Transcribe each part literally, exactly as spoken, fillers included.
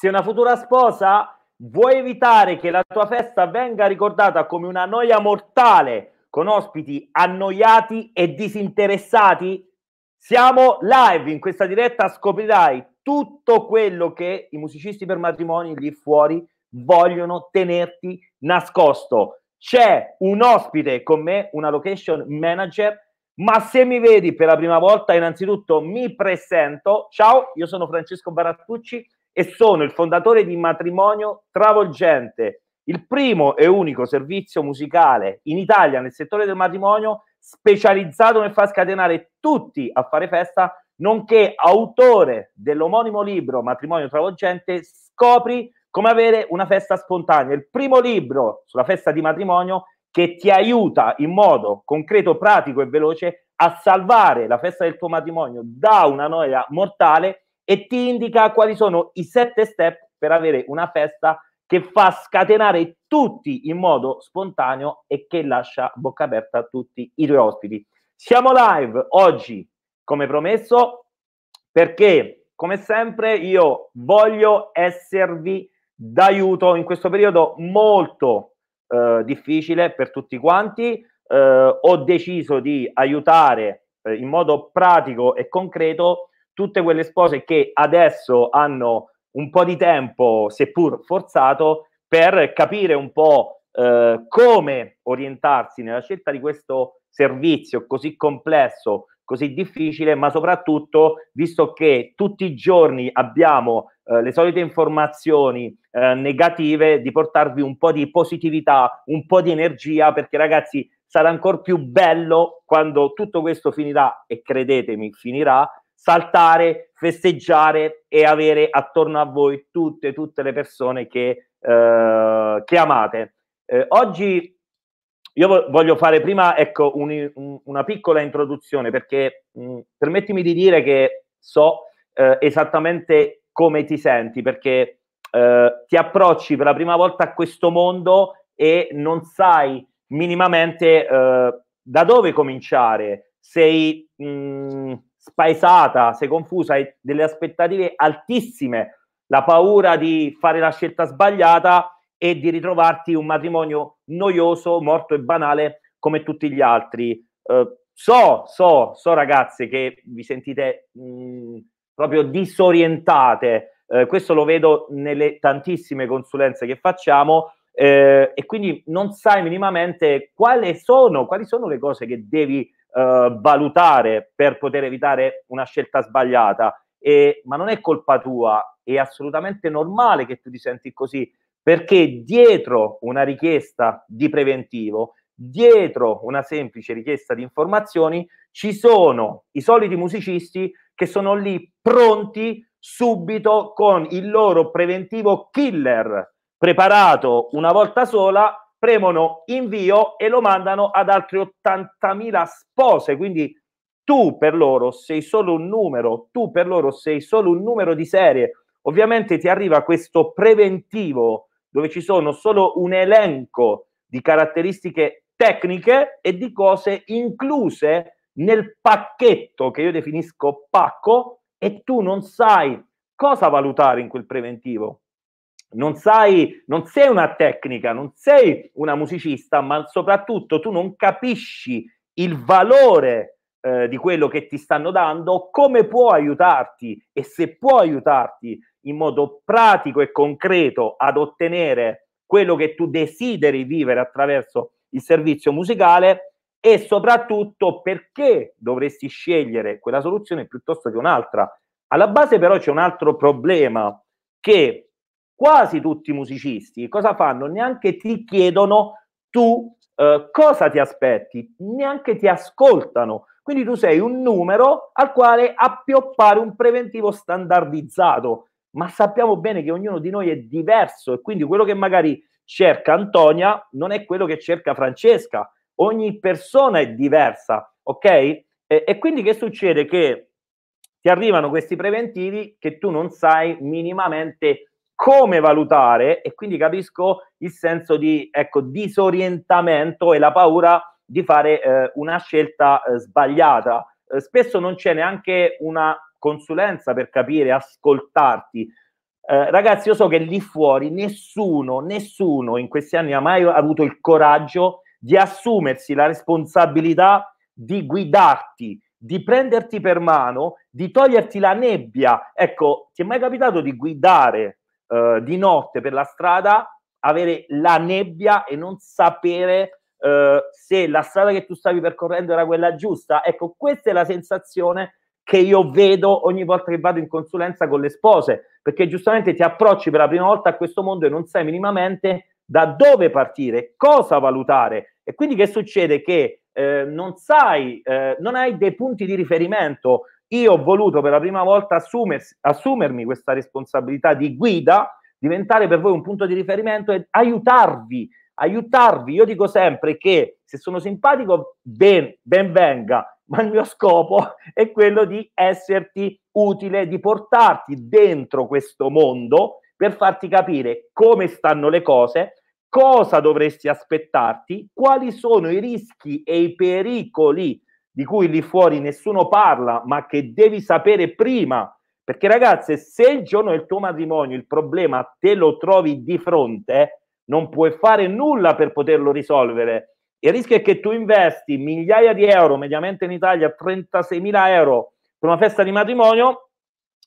Sei una futura sposa? Vuoi evitare che la tua festa venga ricordata come una noia mortale, con ospiti annoiati e disinteressati? Siamo live in questa diretta, scoprirai tutto quello che i musicisti per matrimoni lì fuori vogliono tenerti nascosto. C'è un ospite con me, una location manager, ma se mi vedi per la prima volta, innanzitutto mi presento. Ciao, io sono Francesco Barattucci e sono il fondatore di Matrimonio Travolgente, il primo e unico servizio musicale in Italia nel settore del matrimonio, specializzato nel far scatenare tutti a fare festa, nonché autore dell'omonimo libro Matrimonio Travolgente, Scopri come avere una festa spontanea, il primo libro sulla festa di matrimonio che ti aiuta in modo concreto, pratico e veloce a salvare la festa del tuo matrimonio da una noia mortale e ti indica quali sono i sette step per avere una festa che fa scatenare tutti in modo spontaneo e che lascia bocca aperta tutti i tuoi ospiti. Siamo live oggi, come promesso, perché come sempre io voglio esservi d'aiuto in questo periodo molto eh, difficile per tutti quanti. Eh, ho deciso di aiutare eh, in modo pratico e concreto tutte quelle spose che adesso hanno un po' di tempo, seppur forzato, per capire un po' eh, come orientarsi nella scelta di questo servizio così complesso, così difficile, ma soprattutto, visto che tutti i giorni abbiamo eh, le solite informazioni eh, negative, di portarvi un po' di positività, un po' di energia, perché ragazzi sarà ancora più bello quando tutto questo finirà, e credetemi, finirà, saltare, festeggiare e avere attorno a voi tutte, tutte le persone che, eh, che amate. Eh, oggi io voglio fare prima, ecco, un, un, una piccola introduzione, perché mh, permettimi di dire che so eh, esattamente come ti senti, perché eh, ti approcci per la prima volta a questo mondo e non sai minimamente eh, da dove cominciare, sei... Mh, spaesata, sei confusa, hai delle aspettative altissime, la paura di fare la scelta sbagliata e di ritrovarti un matrimonio noioso, morto e banale come tutti gli altri. Eh, so, so, so ragazze che vi sentite mh, proprio disorientate, eh, questo lo vedo nelle tantissime consulenze che facciamo eh, e quindi non sai minimamente quali sono, quali sono le cose che devi Uh, valutare per poter evitare una scelta sbagliata, e, ma non è colpa tua, è assolutamente normale che tu ti senti così, perché dietro una richiesta di preventivo, dietro una semplice richiesta di informazioni, ci sono i soliti musicisti che sono lì pronti subito con il loro preventivo killer preparato una volta sola, premono invio e lo mandano ad altre ottantamila spose, quindi tu per loro sei solo un numero, tu per loro sei solo un numero di serie. Ovviamente ti arriva questo preventivo dove ci sono solo un elenco di caratteristiche tecniche e di cose incluse nel pacchetto, che io definisco pacco, e tu non sai cosa valutare in quel preventivo. Non sai, non sei una tecnica, non sei una musicista, ma soprattutto tu non capisci il valore eh, di quello che ti stanno dando, come può aiutarti e se può aiutarti in modo pratico e concreto ad ottenere quello che tu desideri vivere attraverso il servizio musicale, e soprattutto perché dovresti scegliere quella soluzione piuttosto che un'altra. Alla base però c'è un altro problema, che quasi tutti i musicisti cosa fanno? Neanche ti chiedono tu eh, cosa ti aspetti, neanche ti ascoltano. Quindi tu sei un numero al quale appioppare un preventivo standardizzato, ma sappiamo bene che ognuno di noi è diverso e quindi quello che magari cerca Antonia non è quello che cerca Francesca. Ogni persona è diversa, ok? E, e quindi che succede? Che ti arrivano questi preventivi che tu non sai minimamente come valutare, e quindi capisco il senso di, ecco, disorientamento e la paura di fare eh, una scelta eh, sbagliata. Eh, spesso non c'è neanche una consulenza per capire, ascoltarti. Eh, ragazzi, io so che lì fuori nessuno, nessuno in questi anni ha mai avuto il coraggio di assumersi la responsabilità di guidarti, di prenderti per mano, di toglierti la nebbia. Ecco, ti è mai capitato di guidare eh, di notte per la strada, avere la nebbia e non sapere eh, se la strada che tu stavi percorrendo era quella giusta? Ecco, questa è la sensazione che io vedo ogni volta che vado in consulenza con le spose, perché giustamente ti approcci per la prima volta a questo mondo e non sai minimamente da dove partire, cosa valutare. E quindi che succede? Che eh, non sai, eh, non hai dei punti di riferimento. Io ho voluto per la prima volta assumersi, assumermi questa responsabilità di guida, diventare per voi un punto di riferimento e aiutarvi, aiutarvi. Io dico sempre che se sono simpatico, ben, ben venga, ma il mio scopo è quello di esserti utile, di portarti dentro questo mondo per farti capire come stanno le cose, cosa dovresti aspettarti, quali sono i rischi e i pericoli di cui lì fuori nessuno parla, ma che devi sapere prima. Perché ragazze, se il giorno del tuo matrimonio il problema te lo trovi di fronte, non puoi fare nulla per poterlo risolvere. Il rischio è che tu investi migliaia di euro, mediamente in Italia trentaseimila euro per una festa di matrimonio,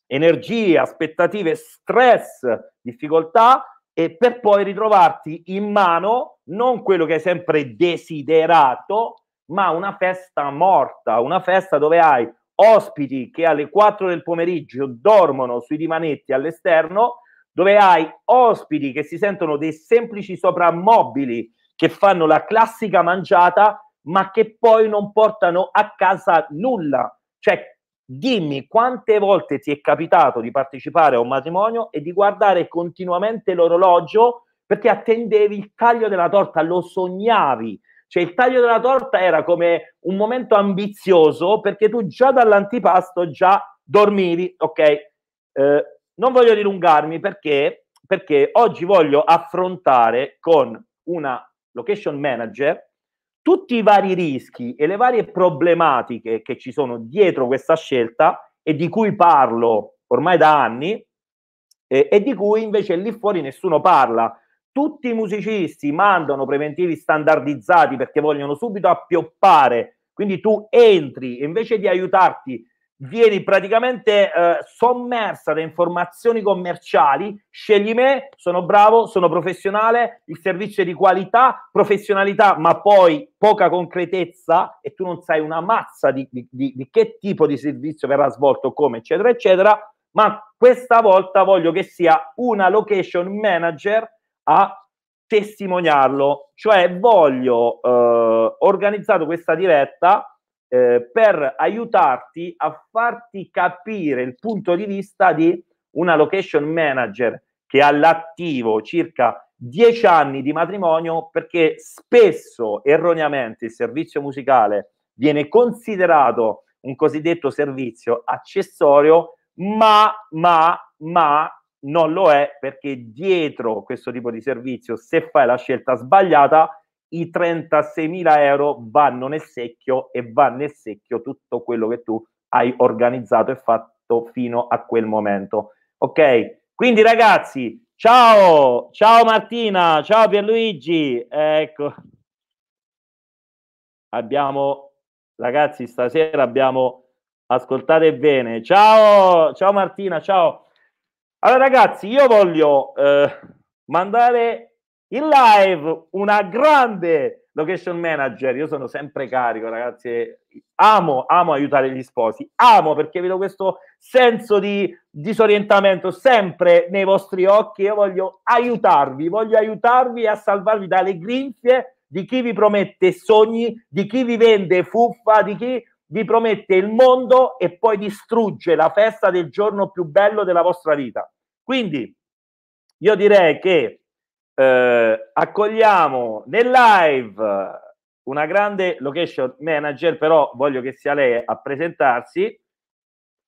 energie, aspettative, stress, difficoltà, e per poi ritrovarti in mano non quello che hai sempre desiderato, ma una festa morta, una festa dove hai ospiti che alle quattro del pomeriggio dormono sui divanetti all'esterno, dove hai ospiti che si sentono dei semplici soprammobili che fanno la classica mangiata, ma che poi non portano a casa nulla. Cioè, dimmi quante volte ti è capitato di partecipare a un matrimonio e di guardare continuamente l'orologio perché attendevi il taglio della torta, lo sognavi. Cioè, il taglio della torta era come un momento ambizioso perché tu già dall'antipasto già dormivi. Ok, eh, non voglio dilungarmi perché, perché oggi voglio affrontare con una location manager tutti i vari rischi e le varie problematiche che ci sono dietro questa scelta e di cui parlo ormai da anni eh, e di cui invece lì fuori nessuno parla. Tutti i musicisti mandano preventivi standardizzati perché vogliono subito appioppare, quindi tu entri e invece di aiutarti vieni praticamente eh, sommersa da informazioni commerciali. Scegli me, sono bravo, sono professionale, il servizio è di qualità, professionalità, ma poi poca concretezza e tu non sai una mazza di, di, di, di che tipo di servizio verrà svolto, come, eccetera, eccetera. Ma questa volta voglio che sia una location manager a testimoniarlo, cioè voglio, eh, organizzato questa diretta Eh, per aiutarti a farti capire il punto di vista di una location manager che ha all'attivo circa dieci anni di matrimonio, perché spesso erroneamente il servizio musicale viene considerato un cosiddetto servizio accessorio, ma, ma, ma non lo è, perché dietro questo tipo di servizio, se fai la scelta sbagliata, i trentaseimila euro vanno nel secchio e va nel secchio tutto quello che tu hai organizzato e fatto fino a quel momento. Ok, quindi ragazzi, ciao, ciao Martina, ciao Pierluigi, ecco, abbiamo, ragazzi, stasera abbiamo, ascoltate bene, ciao, ciao Martina, ciao. Allora ragazzi, io voglio eh, mandare in live una grande location manager. Io sono sempre carico, ragazzi, amo, amo aiutare gli sposi, amo, perché vedo questo senso di disorientamento sempre nei vostri occhi. Io voglio aiutarvi, voglio aiutarvi a salvarvi dalle grinfie di chi vi promette sogni, di chi vi vende fuffa, di chi vi promette il mondo e poi distrugge la festa del giorno più bello della vostra vita. Quindi io direi che Eh, accogliamo nel live una grande location manager, però voglio che sia lei a presentarsi.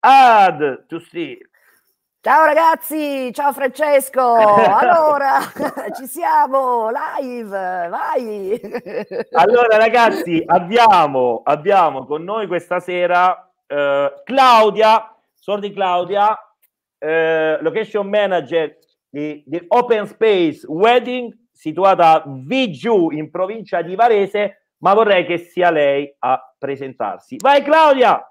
Ad to see. Ciao ragazzi, ciao Francesco. Allora, ci siamo live, vai. Allora ragazzi, abbiamo, abbiamo con noi questa sera eh, Claudia Sordi, Claudia eh, location manager di, di Open Space Wedding, situata a Vigiù in provincia di Varese, ma vorrei che sia lei a presentarsi. Vai Claudia!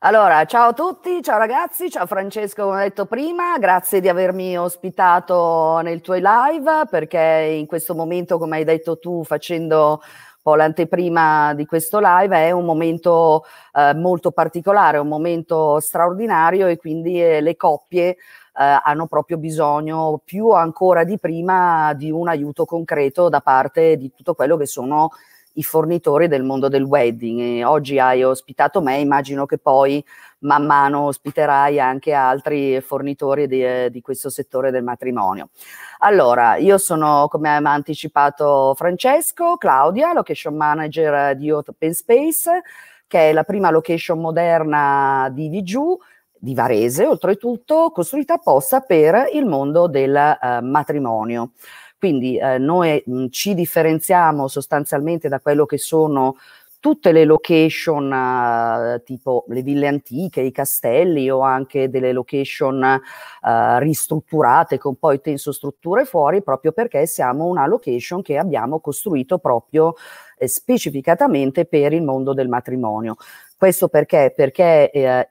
Allora, ciao a tutti, ciao ragazzi, ciao Francesco, come ho detto prima, grazie di avermi ospitato nel tuo live, perché in questo momento, come hai detto tu, facendo un po' l'anteprima di questo live, è un momento eh, molto particolare, un momento straordinario, e quindi eh, le coppie eh, hanno proprio bisogno, più ancora di prima, di un aiuto concreto da parte di tutto quello che sono i fornitori del mondo del wedding. E oggi hai ospitato me, immagino che poi man mano ospiterai anche altri fornitori di, di questo settore del matrimonio. Allora, io sono, come ha anticipato Francesco, Claudia, location manager di Open Space, che è la prima location moderna di Vigiù, di Varese, oltretutto costruita apposta per il mondo del eh, matrimonio. Quindi eh, noi mh, ci differenziamo sostanzialmente da quello che sono tutte le location eh, tipo le ville antiche, i castelli, o anche delle location eh, ristrutturate con poi tensostrutture fuori, proprio perché siamo una location che abbiamo costruito proprio eh, specificatamente per il mondo del matrimonio. Questo perché? Perché eh,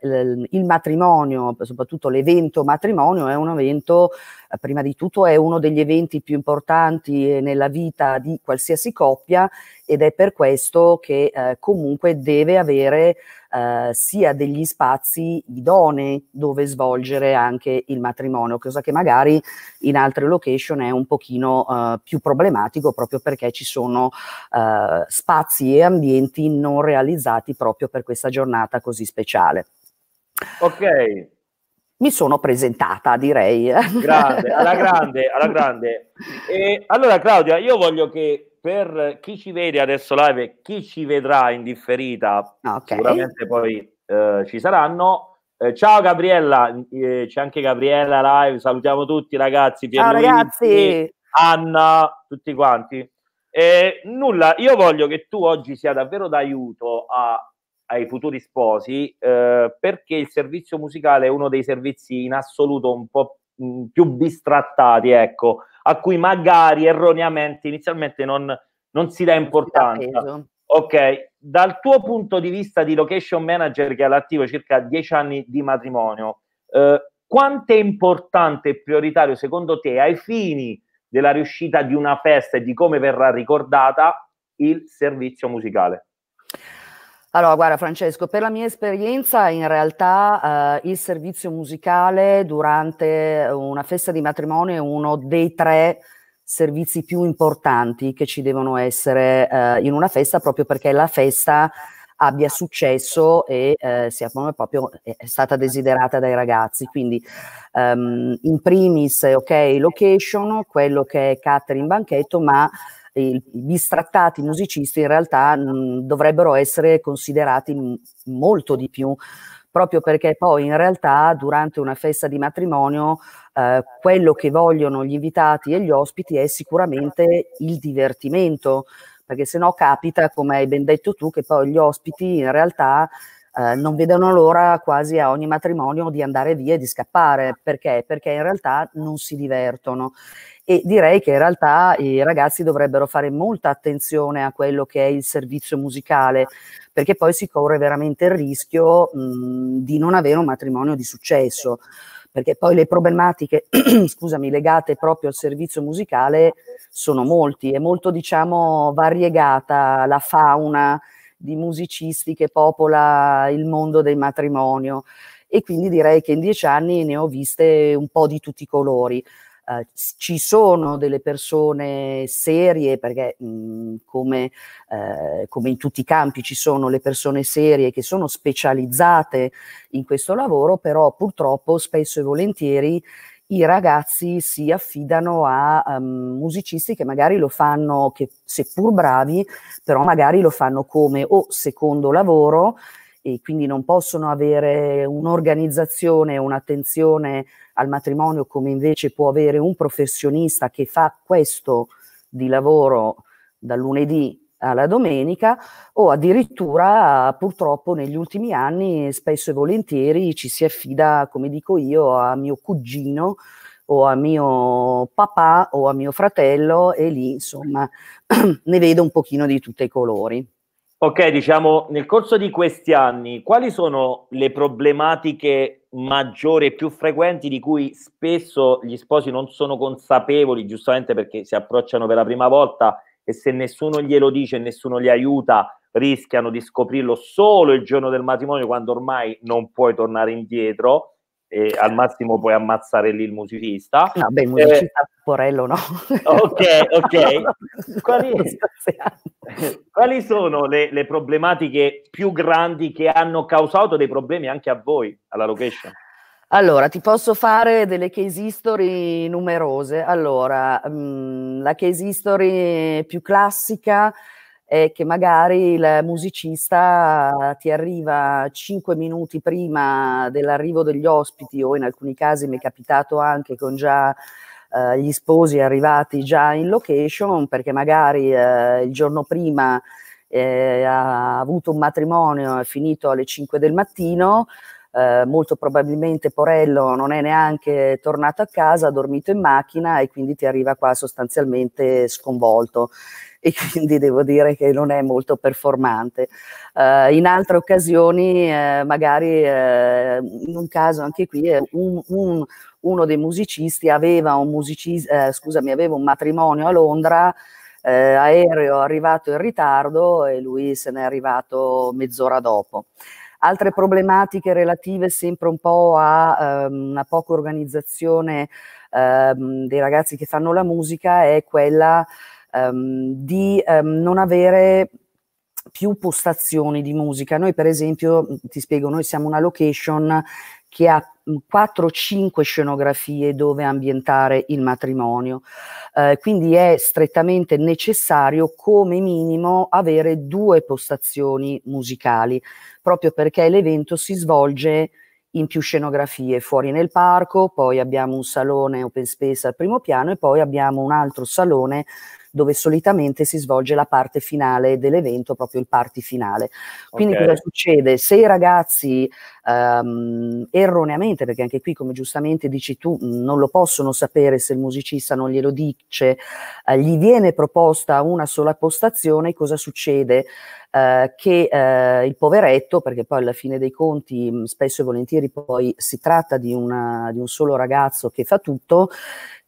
il matrimonio, soprattutto l'evento matrimonio, è un evento, eh, prima di tutto è uno degli eventi più importanti nella vita di qualsiasi coppia, ed è per questo che eh, comunque deve avere eh, sia degli spazi idonei dove svolgere anche il matrimonio, cosa che magari in altre location è un pochino eh, più problematico, proprio perché ci sono eh, spazi e ambienti non realizzati proprio per questo, questa giornata così speciale. Ok. Mi sono presentata, direi. Grande, alla grande, alla grande. E allora Claudia, io voglio che per chi ci vede adesso live e chi ci vedrà in differita, okay, sicuramente poi eh, ci saranno. Eh, ciao Gabriella, eh, c'è anche Gabriella live, salutiamo tutti ragazzi. Ciao ragazzi. Anna, tutti quanti. Eh, nulla, io voglio che tu oggi sia davvero d'aiuto a ai futuri sposi, eh, perché il servizio musicale è uno dei servizi in assoluto un po' più bistrattati, ecco, a cui magari erroneamente inizialmente non, non si dà importanza. Ok, dal tuo punto di vista di location manager, che è all'attivo circa dieci anni di matrimonio, eh, quanto è importante e prioritario secondo te, ai fini della riuscita di una festa e di come verrà ricordata, il servizio musicale? Allora, guarda Francesco, per la mia esperienza in realtà eh, il servizio musicale durante una festa di matrimonio è uno dei tre servizi più importanti che ci devono essere eh, in una festa, proprio perché la festa abbia successo e eh, sia come proprio è stata desiderata dai ragazzi. Quindi um, in primis, ok, location, quello che è catering, banchetto, ma i bistrattati musicisti in realtà mh, dovrebbero essere considerati mh, molto di più, proprio perché poi in realtà durante una festa di matrimonio eh, quello che vogliono gli invitati e gli ospiti è sicuramente il divertimento, perché se no capita, come hai ben detto tu, che poi gli ospiti in realtà eh, non vedono l'ora quasi a ogni matrimonio di andare via e di scappare. Perché? Perché in realtà non si divertono. E direi che in realtà i ragazzi dovrebbero fare molta attenzione a quello che è il servizio musicale, perché poi si corre veramente il rischio mh, di non avere un matrimonio di successo, perché poi le problematiche scusami, legate proprio al servizio musicale sono molti, è molto, diciamo, variegata la fauna di musicisti che popola il mondo del matrimonio, e quindi direi che in dieci anni ne ho viste un po' di tutti i colori. Uh, ci sono delle persone serie, perché mh, come, uh, come in tutti i campi ci sono le persone serie che sono specializzate in questo lavoro, però purtroppo spesso e volentieri i ragazzi si affidano a um, musicisti che magari lo fanno, che seppur bravi, però magari lo fanno come o secondo lavoro, e quindi non possono avere un'organizzazione, un'attenzione al matrimonio come invece può avere un professionista che fa questo di lavoro dal lunedì alla domenica, o addirittura purtroppo negli ultimi anni spesso e volentieri ci si affida, come dico io, a mio cugino o a mio papà o a mio fratello, e lì insomma ne vedo un pochino di tutti i colori. Ok, diciamo, nel corso di questi anni, quali sono le problematiche maggiori e più frequenti di cui spesso gli sposi non sono consapevoli, giustamente perché si approcciano per la prima volta e se nessuno glielo dice, nessuno li aiuta, rischiano di scoprirlo solo il giorno del matrimonio, quando ormai non puoi tornare indietro e al massimo puoi ammazzare lì il musicista? No, beh, il musicista eh, Porello no. Ok, ok. Quali... Quali sono le, le problematiche più grandi che hanno causato dei problemi anche a voi, alla location? Allora, ti posso fare delle case history numerose. Allora, mh, la case history più classica è che magari il musicista ti arriva cinque minuti prima dell'arrivo degli ospiti, o in alcuni casi mi è capitato anche con già... Uh, gli sposi arrivati già in location, perché magari uh, il giorno prima uh, ha avuto un matrimonio, è finito alle cinque del mattino, uh, molto probabilmente Porello non è neanche tornato a casa, ha dormito in macchina e quindi ti arriva qua sostanzialmente sconvolto, e quindi devo dire che non è molto performante. Uh, in altre occasioni uh, magari uh, in un caso anche qui è un, un uno dei musicisti aveva un, musicista, eh, scusami, aveva un matrimonio a Londra, eh, aereo arrivato in ritardo, e lui se n'è arrivato mezz'ora dopo. Altre problematiche relative sempre un po' a ehm, una poca organizzazione ehm, dei ragazzi che fanno la musica è quella ehm, di ehm, non avere più postazioni di musica. Noi per esempio, ti spiego, noi siamo una location che ha quattro o cinque scenografie dove ambientare il matrimonio, eh, quindi è strettamente necessario come minimo avere due postazioni musicali, proprio perché l'evento si svolge in più scenografie, fuori nel parco, poi abbiamo un salone open space al primo piano e poi abbiamo un altro salone dove solitamente si svolge la parte finale dell'evento, proprio il party finale. Quindi okay, cosa succede? Se i ragazzi ehm, erroneamente, perché anche qui come giustamente dici tu, non lo possono sapere se il musicista non glielo dice, eh, gli viene proposta una sola postazione, cosa succede? Eh, che eh, il poveretto, perché poi alla fine dei conti spesso e volentieri poi si tratta di, una, di un solo ragazzo che fa tutto,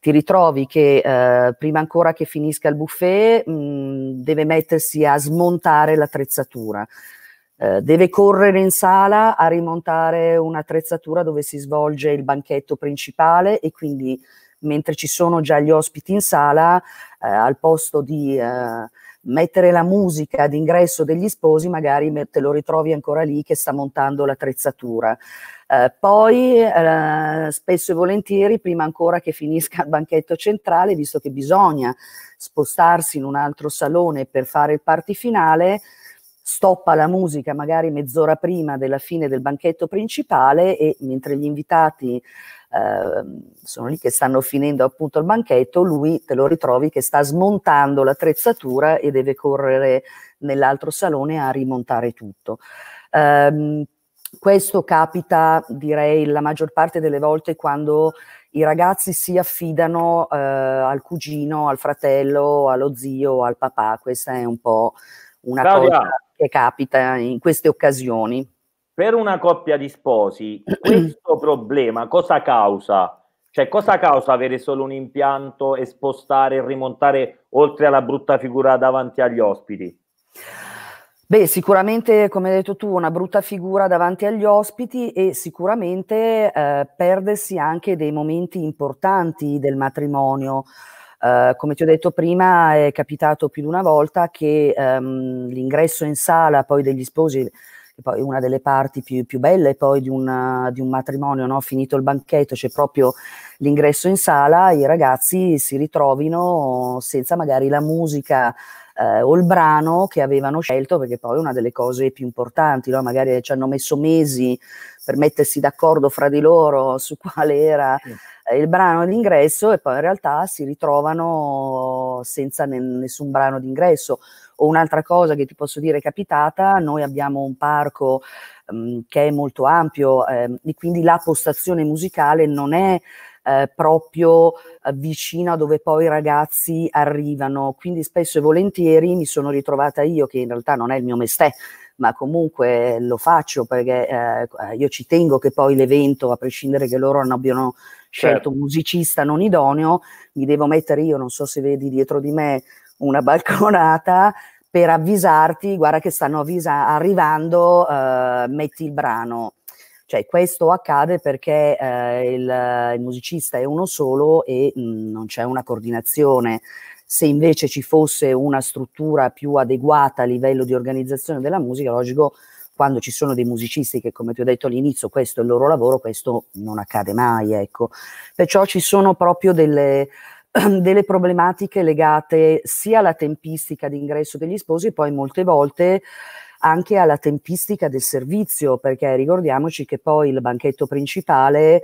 ti ritrovi che eh, prima ancora che finisca il buffet mh, deve mettersi a smontare l'attrezzatura, eh, deve correre in sala a rimontare un'attrezzatura dove si svolge il banchetto principale, e quindi mentre ci sono già gli ospiti in sala, eh, al posto di eh, mettere la musica d'ingresso degli sposi, magari te lo ritrovi ancora lì che sta montando l'attrezzatura. Eh, poi eh, spesso e volentieri, prima ancora che finisca il banchetto centrale, visto che bisogna spostarsi in un altro salone per fare il party finale, stoppa la musica magari mezz'ora prima della fine del banchetto principale, e mentre gli invitati eh, sono lì che stanno finendo appunto il banchetto, lui te lo ritrovi che sta smontando l'attrezzatura e deve correre nell'altro salone a rimontare tutto. Eh, questo capita, direi, la maggior parte delle volte quando i ragazzi si affidano eh, al cugino, al fratello, allo zio, al papà. Questa è un po' una Claudia, cosa che capita in queste occasioni. Per una coppia di sposi, questo problema cosa causa? Cioè, cosa causa avere solo un impianto e spostare e rimontare, oltre alla brutta figura davanti agli ospiti? Beh, sicuramente, come hai detto tu, una brutta figura davanti agli ospiti, e sicuramente eh, perdersi anche dei momenti importanti del matrimonio. Uh, come ti ho detto prima, è capitato più di una volta che um, l'ingresso in sala poi degli sposi, che poi è una delle parti più, più belle poi di, una, di un matrimonio, no? Finito il banchetto c'è proprio l'ingresso in sala, i ragazzi si ritrovino senza magari la musica eh, o il brano che avevano scelto, perché poi è una delle cose più importanti, no? Magari ci hanno messo mesi per mettersi d'accordo fra di loro su quale era il brano d'ingresso e poi in realtà si ritrovano senza ne- nessun brano d'ingresso. O un'altra cosa che ti posso dire è capitata: noi abbiamo un parco mh, che è molto ampio eh, e quindi la postazione musicale non è eh, proprio eh, vicina dove poi i ragazzi arrivano, quindi spesso e volentieri mi sono ritrovata io, che in realtà non è il mio mestiere, ma comunque lo faccio perché eh, io ci tengo che poi l'evento, a prescindere che loro non abbiano scelto un musicista non idoneo, mi devo mettere io, non so se vedi dietro di me, una balconata per avvisarti: guarda che stanno avvisa- arrivando, eh, metti il brano. Cioè, questo accade perché eh, il, il musicista è uno solo e mh, non c'è una coordinazione. Se invece ci fosse una struttura più adeguata a livello di organizzazione della musica, logico, quando ci sono dei musicisti che, come ti ho detto all'inizio, questo è il loro lavoro, questo non accade mai, ecco. Perciò ci sono proprio delle, delle problematiche legate sia alla tempistica di ingresso degli sposi, poi molte volte anche alla tempistica del servizio, perché ricordiamoci che poi il banchetto principale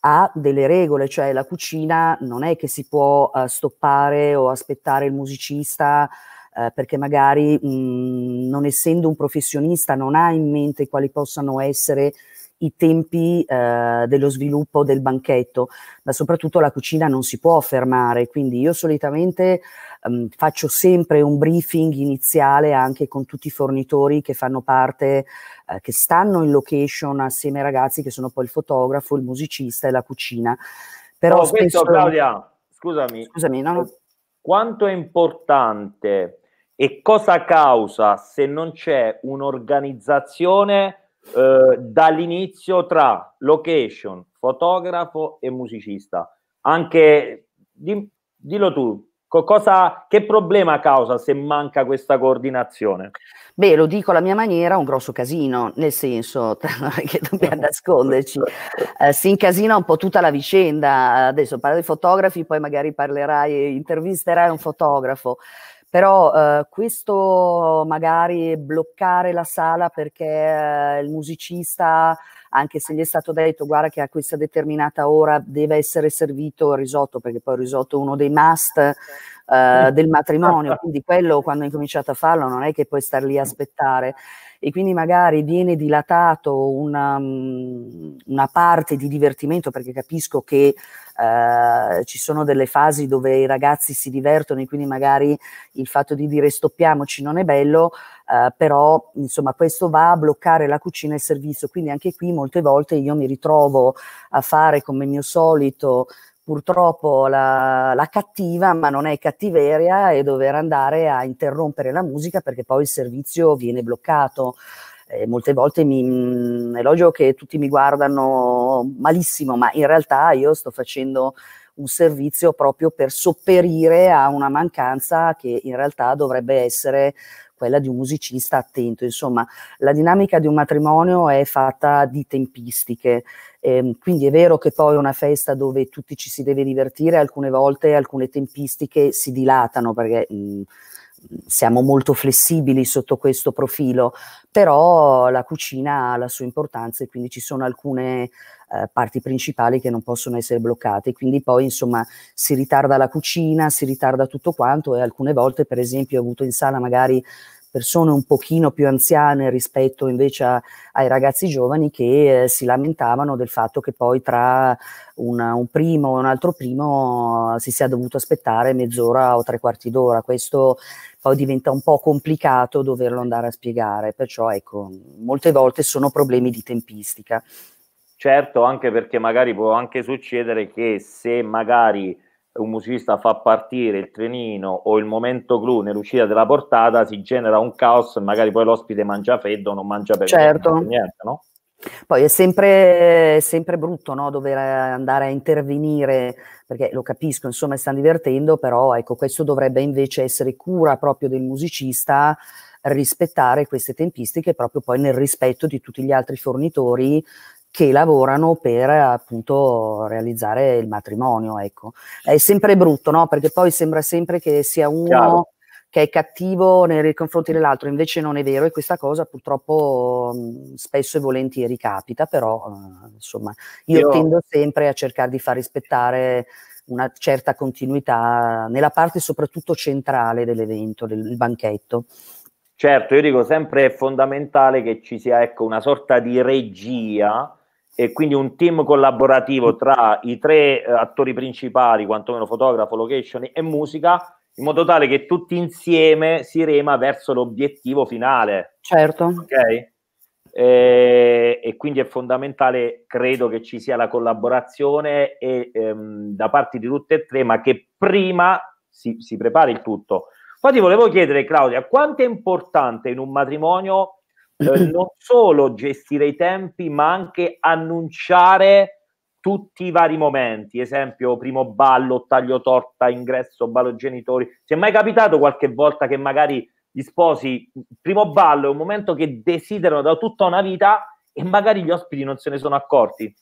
ha delle regole, cioè la cucina non è che si può uh, stoppare o aspettare il musicista uh, perché magari mh, non essendo un professionista non ha in mente quali possano essere i tempi uh, dello sviluppo del banchetto, ma soprattutto la cucina non si può fermare, quindi io solitamente um, faccio sempre un briefing iniziale anche con tutti i fornitori che fanno parte, che stanno in location assieme ai ragazzi, che sono poi il fotografo, il musicista e la cucina. Però oh, spesso... questo, Claudia, scusami, scusami no, no. Quanto è importante e cosa causa se non c'è un'organizzazione eh, dall'inizio tra location, fotografo e musicista? Anche, di, dillo tu. Cosa, che problema causa se manca questa coordinazione? Beh, lo dico alla mia maniera, un grosso casino, nel senso che dobbiamo nasconderci, eh, si incasina un po' tutta la vicenda. Adesso parlo di fotografi, poi magari parlerai, intervisterai un fotografo, però eh, questo magari bloccare la sala perché eh, il musicista, anche se gli è stato detto guarda che a questa determinata ora deve essere servito il risotto, perché poi il risotto è uno dei must eh, del matrimonio, quindi quello quando hai cominciato a farlo non è che puoi star lì a aspettare, e quindi magari viene dilatato una, una parte di divertimento, perché capisco che eh, ci sono delle fasi dove i ragazzi si divertono e quindi magari il fatto di dire stoppiamoci non è bello, eh, però insomma questo va a bloccare la cucina e il servizio, quindi anche qui molte volte io mi ritrovo a fare come mio solito purtroppo la, la cattiva, ma non è cattiveria, e dover andare a interrompere la musica perché poi il servizio viene bloccato. Eh, molte volte mi elogio che tutti mi guardano malissimo, ma in realtà io sto facendo un servizio proprio per sopperire a una mancanza che in realtà dovrebbe essere quella di un musicista attento. Insomma, la dinamica di un matrimonio è fatta di tempistiche, eh, quindi è vero che poi una festa dove tutti ci si deve divertire, alcune volte alcune tempistiche si dilatano perché mh, siamo molto flessibili sotto questo profilo, però la cucina ha la sua importanza e quindi ci sono alcune eh, parti principali che non possono essere bloccate, quindi poi insomma si ritarda la cucina, si ritarda tutto quanto, e alcune volte per esempio ho avuto in sala magari persone un pochino più anziane rispetto invece a, ai ragazzi giovani che eh, si lamentavano del fatto che poi tra una, un primo e un altro primo si sia dovuto aspettare mezz'ora o tre quarti d'ora. Questo poi diventa un po' complicato doverlo andare a spiegare, perciò ecco, molte volte sono problemi di tempistica. Certo, anche perché magari può anche succedere che se magari un musicista fa partire il trenino o il momento clou nell'uscita della portata, si genera un caos e magari poi l'ospite mangia freddo, non mangia per certo. niente, no? Poi è sempre, sempre brutto, no, dover andare a intervenire, perché lo capisco, insomma, stanno divertendo, però ecco, questo dovrebbe invece essere cura proprio del musicista, rispettare queste tempistiche proprio poi nel rispetto di tutti gli altri fornitori che lavorano per appunto realizzare il matrimonio, ecco. È sempre brutto, no? Perché poi sembra sempre che sia uno Chiaro. che è cattivo nei confronti dell'altro, invece non è vero, e questa cosa purtroppo mh, spesso e volentieri capita, però uh, insomma io, io tendo sempre a cercare di far rispettare una certa continuità nella parte soprattutto centrale dell'evento, del banchetto. Certo, io dico sempre è fondamentale che ci sia, ecco, una sorta di regia e quindi un team collaborativo tra i tre eh, attori principali, quantomeno fotografo, location e musica, in modo tale che tutti insieme si rema verso l'obiettivo finale. Certo. Okay? E, e quindi è fondamentale, credo, che ci sia la collaborazione e, ehm, da parte di tutte e tre, ma che prima si, si prepari il tutto. Poi ti volevo chiedere, Claudia, quanto è importante in un matrimonio eh, non solo gestire i tempi, ma anche annunciare tutti i vari momenti, esempio primo ballo, taglio torta, ingresso, ballo genitori. Ti è mai capitato qualche volta che magari gli sposi, il primo ballo è un momento che desiderano da tutta una vita e magari gli ospiti non se ne sono accorti?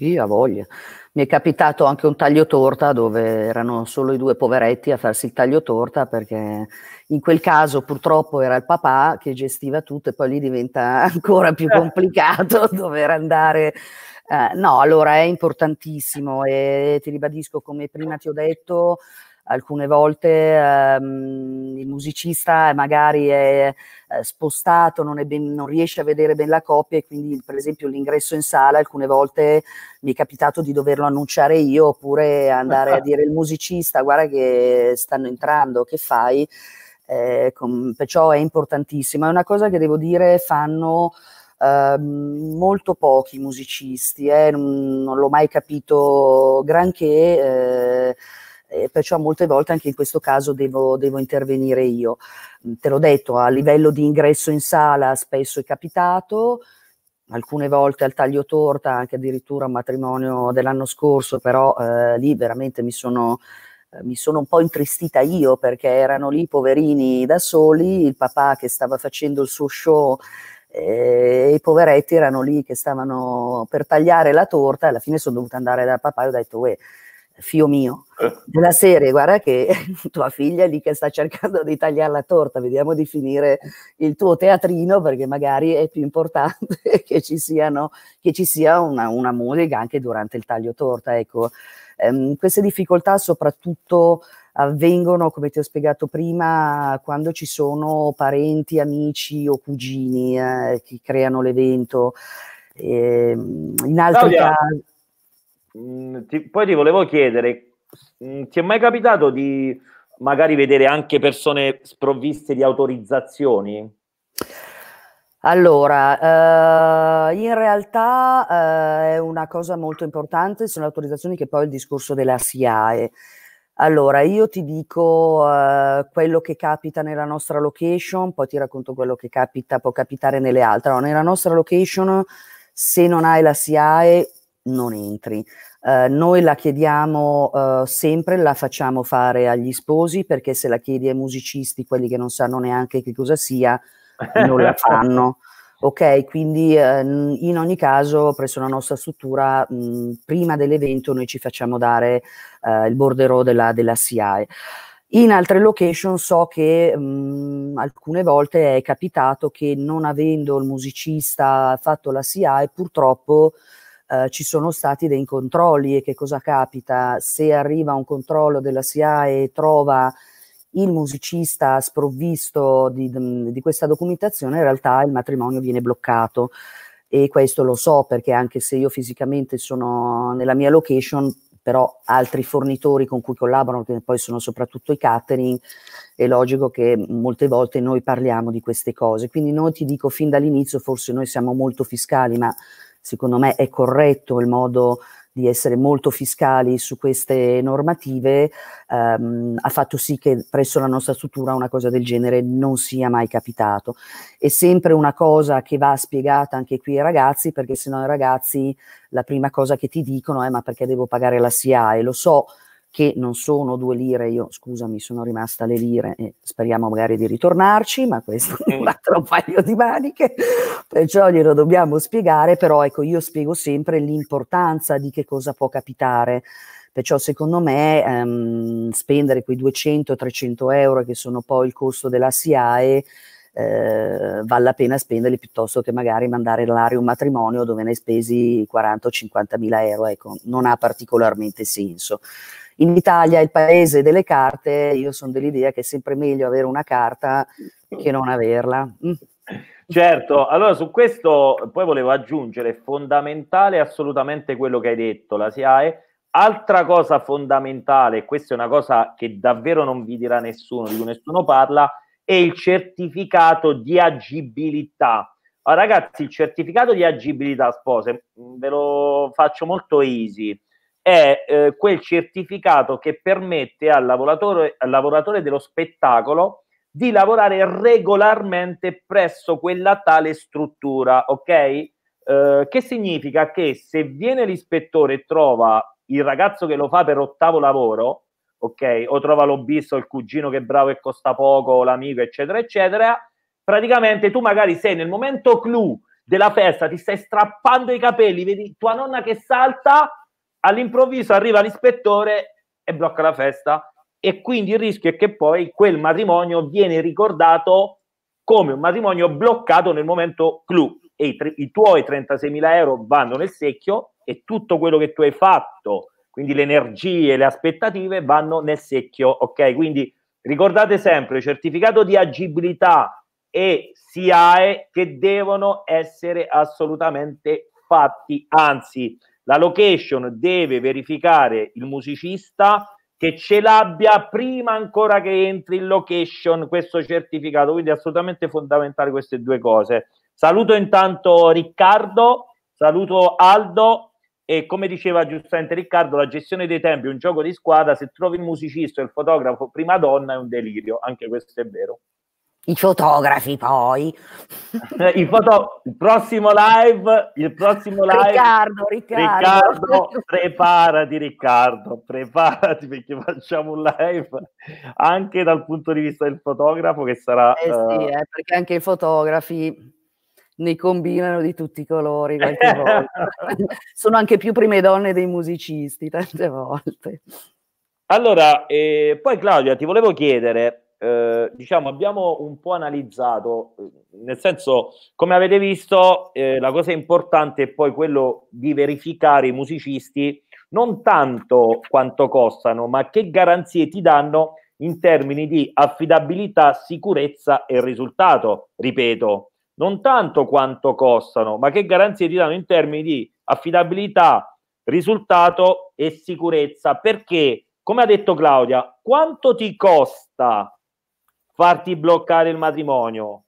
Io a voglia. Mi è capitato anche un taglio torta dove erano solo i due poveretti a farsi il taglio torta, perché in quel caso purtroppo era il papà che gestiva tutto, e poi lì diventa ancora più complicato dover andare... Uh, no, allora è importantissimo, e ti ribadisco, come prima ti ho detto, alcune volte um, il musicista magari è eh, spostato, non, è ben, non riesce a vedere ben la coppia, e quindi per esempio l'ingresso in sala alcune volte mi è capitato di doverlo annunciare io, oppure andare a dire al musicista: guarda che stanno entrando, che fai? Eh, con, perciò è importantissimo, è una cosa che devo dire fanno... Uh, molto pochi musicisti, eh? non, non l'ho mai capito granché, eh, e perciò molte volte anche in questo caso devo, devo intervenire io. Te l'ho detto, a livello di ingresso in sala spesso è capitato, alcune volte al taglio torta, anche addirittura a un matrimonio dell'anno scorso, però eh, lì veramente mi sono... mi sono un po' intristita io, perché erano lì poverini da soli, il papà che stava facendo il suo show e i poveretti erano lì che stavano per tagliare la torta. Alla fine sono dovuta andare dal papà e ho detto: uè, figlio mio, della serie, guarda che tua figlia è lì che sta cercando di tagliare la torta, vediamo di finire il tuo teatrino, perché magari è più importante che ci, siano, che ci sia una, una musica anche durante il taglio torta. Ecco, Um, queste difficoltà soprattutto avvengono, come ti ho spiegato prima, quando ci sono parenti, amici o cugini eh, che creano l'evento. Eh, in altri casi... mh, ti, poi ti volevo chiedere, mh, ti è mai capitato di magari vedere anche persone sprovviste di autorizzazioni? Allora, eh, in realtà eh, è una cosa molto importante, sono le autorizzazioni, che poi è il discorso della S I A E. Allora, io ti dico eh, quello che capita nella nostra location, poi ti racconto quello che capita, può capitare nelle altre. Allora, nella nostra location, se non hai la S I A E, non entri. Eh, noi la chiediamo eh, sempre, la facciamo fare agli sposi, perché se la chiedi ai musicisti, quelli che non sanno neanche che cosa sia, non la fanno, ok? Quindi eh, in ogni caso presso la nostra struttura mh, prima dell'evento noi ci facciamo dare eh, il borderò della, della S I A E. In altre location so che mh, alcune volte è capitato che, non avendo il musicista fatto la S I A E, purtroppo eh, ci sono stati dei controlli. E che cosa capita? Se arriva un controllo della S I A E e trova il musicista sprovvisto di, di questa documentazione, in realtà il matrimonio viene bloccato, e questo lo so perché, anche se io fisicamente sono nella mia location, però altri fornitori con cui collaborano, che poi sono soprattutto i catering, è logico che molte volte noi parliamo di queste cose. Quindi noi, ti dico fin dall'inizio, forse noi siamo molto fiscali, ma secondo me è corretto il modo di essere molto fiscali su queste normative, ehm, ha fatto sì che presso la nostra struttura una cosa del genere non sia mai capitato. È sempre una cosa che va spiegata anche qui ai ragazzi, perché sennò i ragazzi la prima cosa che ti dicono è: ma perché devo pagare la S I A E? Lo so che non sono due lire, io scusami, sono rimasta le lire, e speriamo magari di ritornarci, ma questo è un altro paio di maniche, perciò glielo dobbiamo spiegare. Però ecco, io spiego sempre l'importanza di che cosa può capitare, Perciò secondo me ehm, spendere quei duecento trecento euro che sono poi il costo della S I A E eh, vale la pena spenderli piuttosto che magari mandare all'aria un matrimonio dove ne hai spesi quaranta o cinquantamila euro, ecco, non ha particolarmente senso. In Italia, il paese delle carte, io sono dell'idea che è sempre meglio avere una carta che non averla. Mm. Certo, allora su questo poi volevo aggiungere, fondamentale assolutamente quello che hai detto, la S I A E. Altra cosa fondamentale, questa è una cosa che davvero non vi dirà nessuno, di cui nessuno parla, è il certificato di agibilità. Allora, ragazzi, il certificato di agibilità spose, ve lo faccio molto easy, è eh, quel certificato che permette al lavoratore, al lavoratore dello spettacolo di lavorare regolarmente presso quella tale struttura, ok? Eh, che significa che se viene l'ispettore e trova il ragazzo che lo fa per ottavo lavoro, ok? O trova l'obbisto, il cugino che è bravo e costa poco, l'amico, eccetera, eccetera, praticamente tu magari sei nel momento clou della festa, ti stai strappando i capelli, vedi tua nonna che salta, all'improvviso arriva l'ispettore e blocca la festa, e quindi il rischio è che poi quel matrimonio viene ricordato come un matrimonio bloccato nel momento clou, e i, i tuoi trentaseimila euro vanno nel secchio e tutto quello che tu hai fatto, quindi le energie, le aspettative vanno nel secchio, ok? Quindi ricordate sempre certificato di agibilità e S I A E che devono essere assolutamente fatti, anzi la location deve verificare il musicista che ce l'abbia prima ancora che entri in location questo certificato, quindi è assolutamente fondamentale queste due cose. Saluto intanto Riccardo, saluto Aldo, e come diceva giustamente Riccardo, la gestione dei tempi è un gioco di squadra, se trovi il musicista e il fotografo prima donna è un delirio, anche questo è vero. I fotografi poi il, foto, il prossimo live il prossimo live Riccardo, Riccardo. Riccardo preparati Riccardo preparati perché facciamo un live anche dal punto di vista del fotografo che sarà eh sì, uh... eh, perché anche i fotografi ne combinano di tutti i colori qualche volta. Sono anche più prime donne dei musicisti tante volte. Allora eh, poi Claudia ti volevo chiedere, Eh, diciamo abbiamo un po' analizzato, nel senso, come avete visto eh, la cosa importante è poi quello di verificare i musicisti, non tanto quanto costano ma che garanzie ti danno in termini di affidabilità, sicurezza e risultato. Ripeto, non tanto quanto costano ma che garanzie ti danno in termini di affidabilità, risultato e sicurezza, perché come ha detto Claudia, quanto ti costa farti bloccare il matrimonio?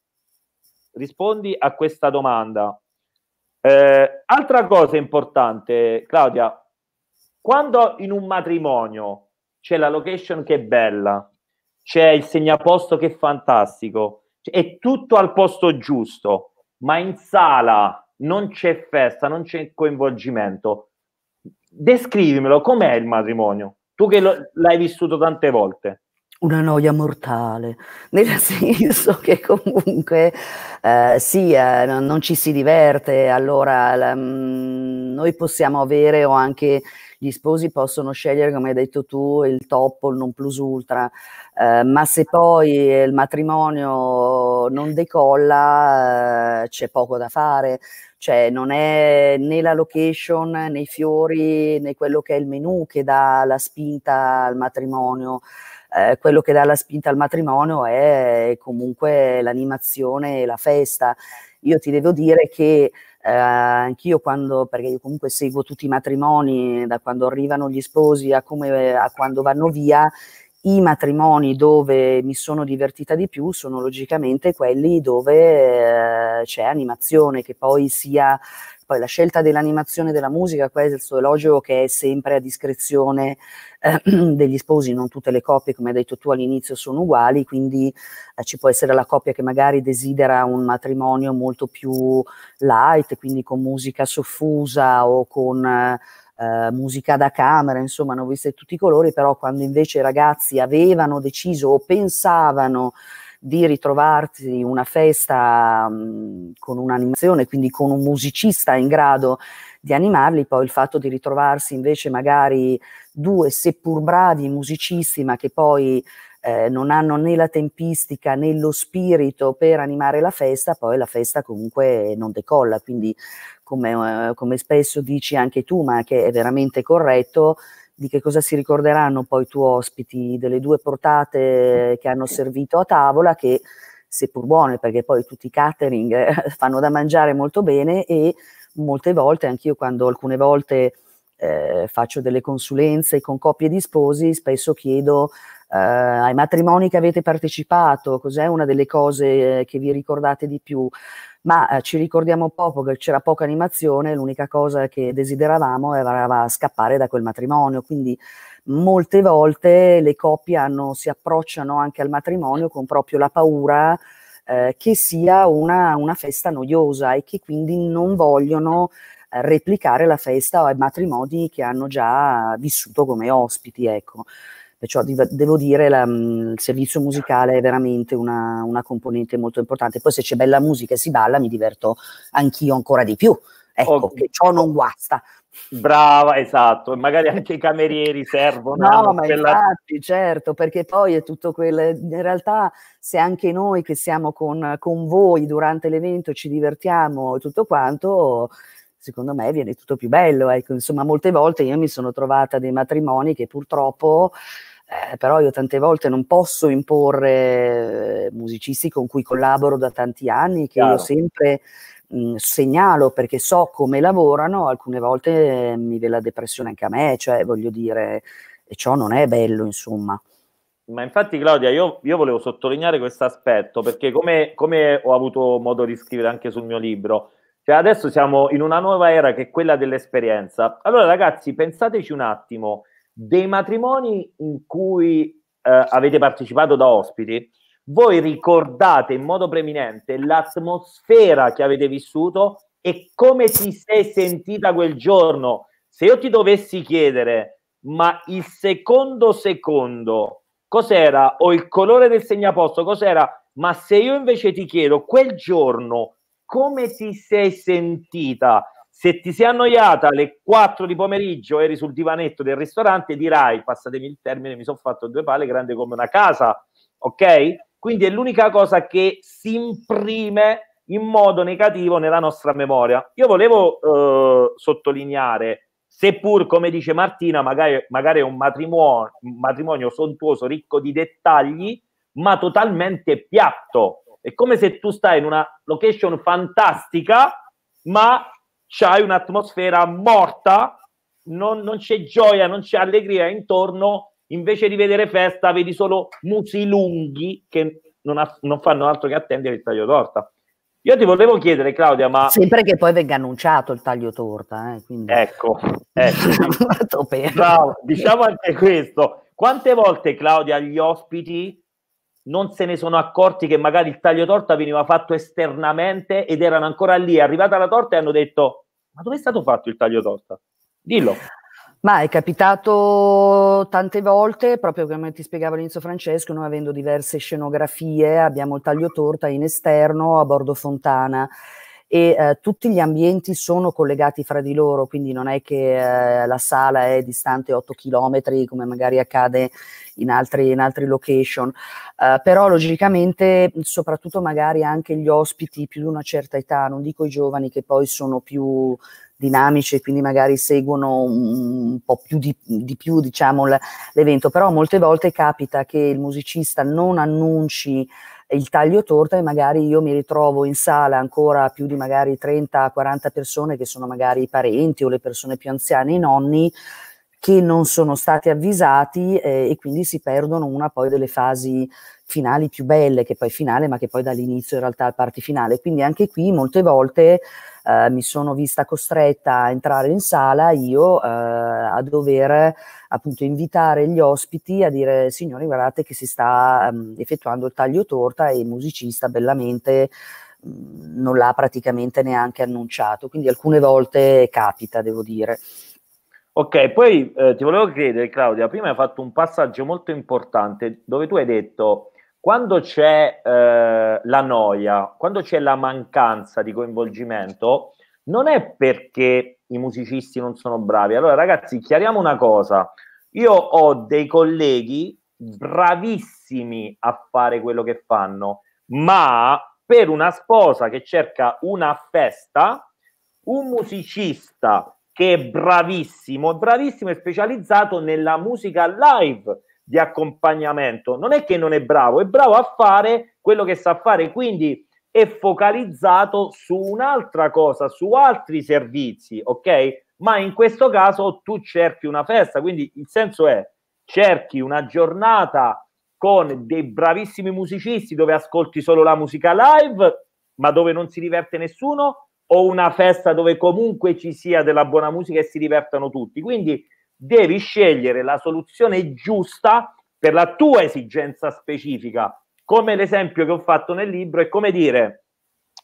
Rispondi a questa domanda. Eh, altra cosa importante, Claudia, quando in un matrimonio c'è la location che è bella, c'è il segnaposto che è fantastico, è tutto al posto giusto, ma in sala non c'è festa, non c'è coinvolgimento, descrivimelo, com'è il matrimonio? Tu che l'hai vissuto tante volte. Una noia mortale, nel senso che comunque eh, sì, eh, non ci si diverte, allora la, mh, noi possiamo avere, o anche gli sposi possono scegliere, come hai detto tu, il top o il non plus ultra, eh, ma se poi il matrimonio non decolla eh, c'è poco da fare, cioè non è né la location, né i fiori, né quello che è il menù che dà la spinta al matrimonio. Eh, quello che dà la spinta al matrimonio è comunque l'animazione e la festa. Io ti devo dire che eh, anch'io quando, perché io comunque seguo tutti i matrimoni da quando arrivano gli sposi a, come, a quando vanno via, i matrimoni dove mi sono divertita di più sono logicamente quelli dove eh, c'è animazione, che poi sia poi la scelta dell'animazione, della musica, questo elogio che è sempre a discrezione eh, degli sposi, non tutte le coppie, come hai detto tu all'inizio, sono uguali, quindi eh, ci può essere la coppia che magari desidera un matrimonio molto più light, quindi con musica soffusa o con eh, musica da camera, insomma, hanno visto tutti i colori, però quando invece i ragazzi avevano deciso o pensavano di ritrovarsi una festa mh, con un'animazione, quindi con un musicista in grado di animarli, poi il fatto di ritrovarsi invece magari due seppur bravi musicisti, ma che poi eh, non hanno né la tempistica né lo spirito per animare la festa, poi la festa comunque non decolla. Quindi, come, eh, come spesso dici anche tu, ma che è veramente corretto, di che cosa si ricorderanno poi i tuoi ospiti? Delle due portate che hanno servito a tavola, che seppur buone, perché poi tutti i catering eh, fanno da mangiare molto bene, e molte volte, anch'io quando alcune volte eh, faccio delle consulenze con coppie di sposi, spesso chiedo eh, ai matrimoni che avete partecipato, cos'è una delle cose che vi ricordate di più? Ma eh, ci ricordiamo poco, che c'era poca animazione, l'unica cosa che desideravamo era scappare da quel matrimonio. Quindi molte volte le coppie hanno, si approcciano anche al matrimonio con proprio la paura eh, che sia una, una festa noiosa, e che quindi non vogliono eh, replicare la festa ai matrimoni che hanno già vissuto come ospiti, ecco. Perciò devo dire la, il servizio musicale è veramente una, una componente molto importante. Poi se c'è bella musica e si balla, mi diverto anch'io ancora di più, ecco, oh, che ciò non guasta. Brava, esatto, e magari anche i camerieri servono. No, ma quella... infatti, certo, perché poi è tutto quello, in realtà se anche noi che siamo con, con voi durante l'evento ci divertiamo e tutto quanto, secondo me viene tutto più bello, ecco. Insomma, molte volte io mi sono trovata dei matrimoni che purtroppo, eh, però io tante volte non posso imporre musicisti con cui collaboro da tanti anni, che Chiaro. io sempre mh, segnalo perché so come lavorano. Alcune volte eh, mi viene la depressione anche a me, cioè voglio dire, e ciò non è bello, insomma. Ma infatti, Claudia, io, io volevo sottolineare questo aspetto, perché come, come ho avuto modo di scrivere anche sul mio libro, cioè adesso siamo in una nuova era che è quella dell'esperienza. Allora ragazzi, pensateci un attimo, dei matrimoni in cui eh, avete partecipato da ospiti, voi ricordate in modo preminente l'atmosfera che avete vissuto e come ti sei sentita quel giorno. Se io ti dovessi chiedere, ma il secondo secondo cos'era, o il colore del segnaposto cos'era, ma se io invece ti chiedo quel giorno come ti sei sentita? Se ti sei annoiata alle quattro di pomeriggio, eri sul divanetto del ristorante, dirai, passatemi il termine, mi sono fatto due palle grande come una casa, ok? Quindi è l'unica cosa che si imprime in modo negativo nella nostra memoria. Io volevo eh, sottolineare, seppur come dice Martina, magari, magari è un matrimonio, un matrimonio sontuoso, ricco di dettagli, ma totalmente piatto. È come se tu stai in una location fantastica, ma c'hai un'atmosfera morta, non, non c'è gioia, non c'è allegria intorno. Invece di vedere festa, vedi solo musi lunghi che non, ha, non fanno altro che attendere il taglio torta. Io ti volevo chiedere, Claudia, ma... Sempre che poi venga annunciato il taglio torta. Eh, quindi... Ecco, ecco. Bravo, diciamo anche questo. Quante volte, Claudia, gli ospiti non se ne sono accorti che magari il taglio torta veniva fatto esternamente ed erano ancora lì, è arrivata la torta e hanno detto, ma dove è stato fatto il taglio torta? Dillo. Ma è capitato tante volte, proprio come ti spiegavo all'inizio Francesco, noi avendo diverse scenografie abbiamo il taglio torta in esterno a bordo fontana, e eh, tutti gli ambienti sono collegati fra di loro, quindi non è che eh, la sala è distante otto chilometri come magari accade in altri, in altri location, eh, però logicamente soprattutto magari anche gli ospiti più di una certa età, non dico i giovani che poi sono più dinamici e quindi magari seguono un, un po' più di, di più diciamo l'evento, però molte volte capita che il musicista non annunci il taglio torta e magari io mi ritrovo in sala ancora più di magari trenta quaranta persone che sono magari i parenti o le persone più anziane, i nonni, che non sono stati avvisati eh, e quindi si perdono una poi delle fasi finali più belle, che poi finale ma che poi dall'inizio in realtà al party finale. Quindi anche qui molte volte eh, mi sono vista costretta a entrare in sala io eh, a dover appunto invitare gli ospiti a dire, signori guardate che si sta um, effettuando il taglio torta e il musicista bellamente mh, non l'ha praticamente neanche annunciato, quindi alcune volte capita, devo dire. Ok, poi eh, ti volevo chiedere, Claudia, prima hai fatto un passaggio molto importante dove tu hai detto, quando c'è eh, la noia, quando c'è la mancanza di coinvolgimento, non è perché i musicisti non sono bravi. Allora ragazzi, chiariamo una cosa, Io ho dei colleghi bravissimi a fare quello che fanno, ma per una sposa che cerca una festa, un musicista che è bravissimo, bravissimo e specializzato nella musica live di accompagnamento, non è che non è bravo, è bravo a fare quello che sa fare, quindi è focalizzato su un'altra cosa, su altri servizi, ok? Ma in questo caso tu cerchi una festa, quindi il senso è cerchi una giornata con dei bravissimi musicisti dove ascolti solo la musica live, ma dove non si diverte nessuno, o una festa dove comunque ci sia della buona musica e si divertano tutti. Quindi devi scegliere la soluzione giusta per la tua esigenza specifica, come l'esempio che ho fatto nel libro. È come dire,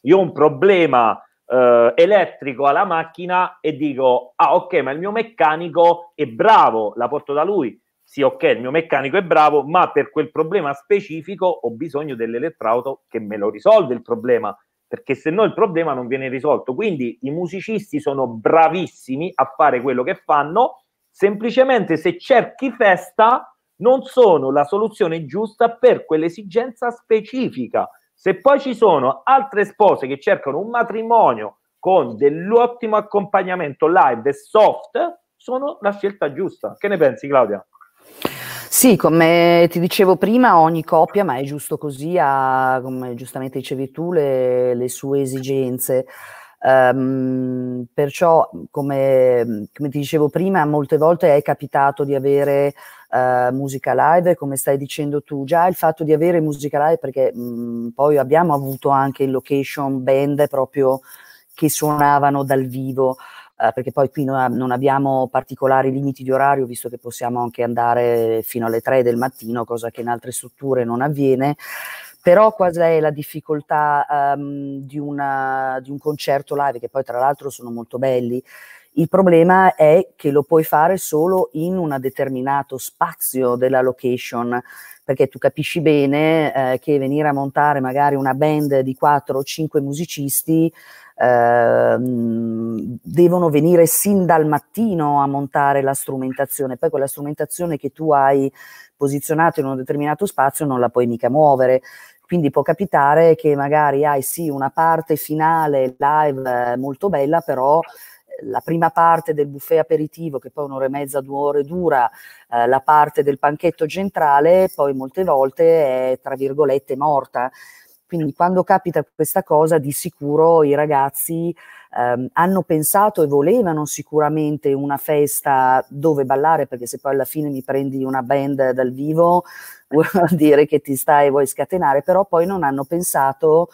io ho un problema eh, elettrico alla macchina e dico, ah ok, ma il mio meccanico è bravo, la porto da lui. Sì, ok, il mio meccanico è bravo, ma per quel problema specifico ho bisogno dell'elettrauto che me lo risolve il problema, perché se no il problema non viene risolto. Quindi i musicisti sono bravissimi a fare quello che fanno, semplicemente se cerchi festa non sono la soluzione giusta per quell'esigenza specifica. Se poi ci sono altre spose che cercano un matrimonio con dell'ottimo accompagnamento live e soft, sono la scelta giusta. Che ne pensi, Claudia? Sì, come ti dicevo prima, ogni coppia, ma è giusto così, ha, come giustamente dicevi tu, le, le sue esigenze. Um, perciò, come, come ti dicevo prima, molte volte è capitato di avere uh, musica live, come stai dicendo tu. Già il fatto di avere musica live, perché mh, poi abbiamo avuto anche in location band proprio che suonavano dal vivo, Uh, perché poi qui no, non abbiamo particolari limiti di orario, visto che possiamo anche andare fino alle tre del mattino, cosa che in altre strutture non avviene. Però qual è la difficoltà um, di, una, di un concerto live, che poi tra l'altro sono molto belli? Il problema è che lo puoi fare solo in un determinato spazio della location, perché tu capisci bene eh, che venire a montare magari una band di quattro o cinque musicisti eh, devono venire sin dal mattino a montare la strumentazione, poi quella strumentazione che tu hai posizionato in un determinato spazio non la puoi mica muovere, quindi può capitare che magari hai sì una parte finale live eh, molto bella, però la prima parte del buffet aperitivo, che poi un'ora e mezza, due ore dura, eh, la parte del panchetto centrale, poi molte volte è tra virgolette morta. Quindi quando capita questa cosa, di sicuro i ragazzi ehm, hanno pensato e volevano sicuramente una festa dove ballare, perché se poi alla fine mi prendi una band dal vivo vuol dire che ti stai e vuoi scatenare, però poi non hanno pensato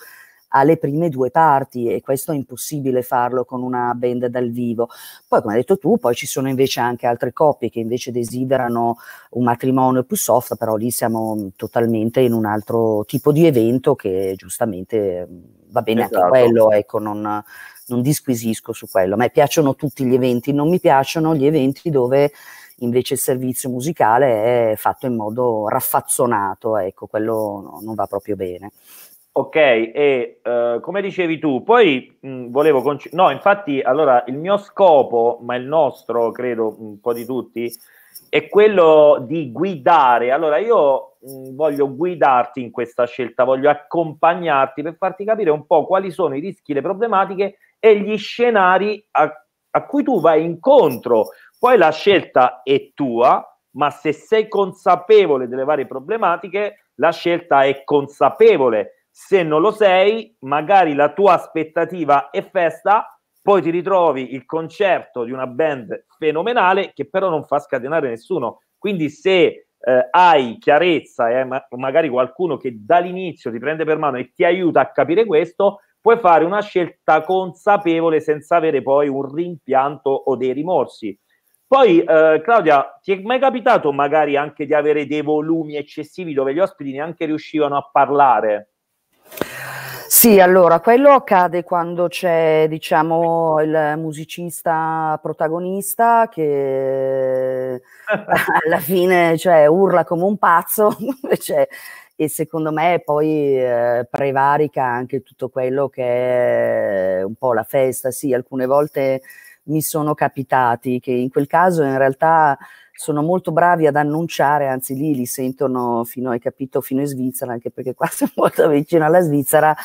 alle prime due parti, e questo è impossibile farlo con una band dal vivo. Poi, come hai detto tu, poi ci sono invece anche altre coppie che invece desiderano un matrimonio più soft, però lì siamo totalmente in un altro tipo di evento che giustamente va bene, esatto. Anche quello, ecco, non, non disquisisco su quello. A me piacciono tutti gli eventi, non mi piacciono gli eventi dove invece il servizio musicale è fatto in modo raffazzonato, ecco, quello no, non va proprio bene. Ok, e uh, come dicevi tu, poi mh, volevo... No, infatti, allora, il mio scopo, ma il nostro, credo, un po' di tutti, è quello di guidare. Allora, io mh, voglio guidarti in questa scelta, voglio accompagnarti per farti capire un po' quali sono i rischi, le problematiche e gli scenari a, a cui tu vai incontro. Poi la scelta è tua, ma se sei consapevole delle varie problematiche, la scelta è consapevole. Se non lo sei, magari la tua aspettativa è festa, poi ti ritrovi il concerto di una band fenomenale che però non fa scatenare nessuno. Quindi se eh, hai chiarezza e eh, ma magari qualcuno che dall'inizio ti prende per mano e ti aiuta a capire questo, puoi fare una scelta consapevole senza avere poi un rimpianto o dei rimorsi. Poi eh, Claudia, ti è mai capitato magari anche di avere dei volumi eccessivi dove gli ospiti neanche riuscivano a parlare? Sì, allora, quello accade quando c'è, diciamo, il musicista protagonista che alla fine, cioè, urla come un pazzo, cioè, e secondo me poi eh, prevarica anche tutto quello che è un po' la festa. Sì, alcune volte mi sono capitati che in quel caso in realtà sono molto bravi ad annunciare, anzi lì li sentono fino, hai capito, fino in Svizzera, anche perché qua siamo molto vicino alla Svizzera,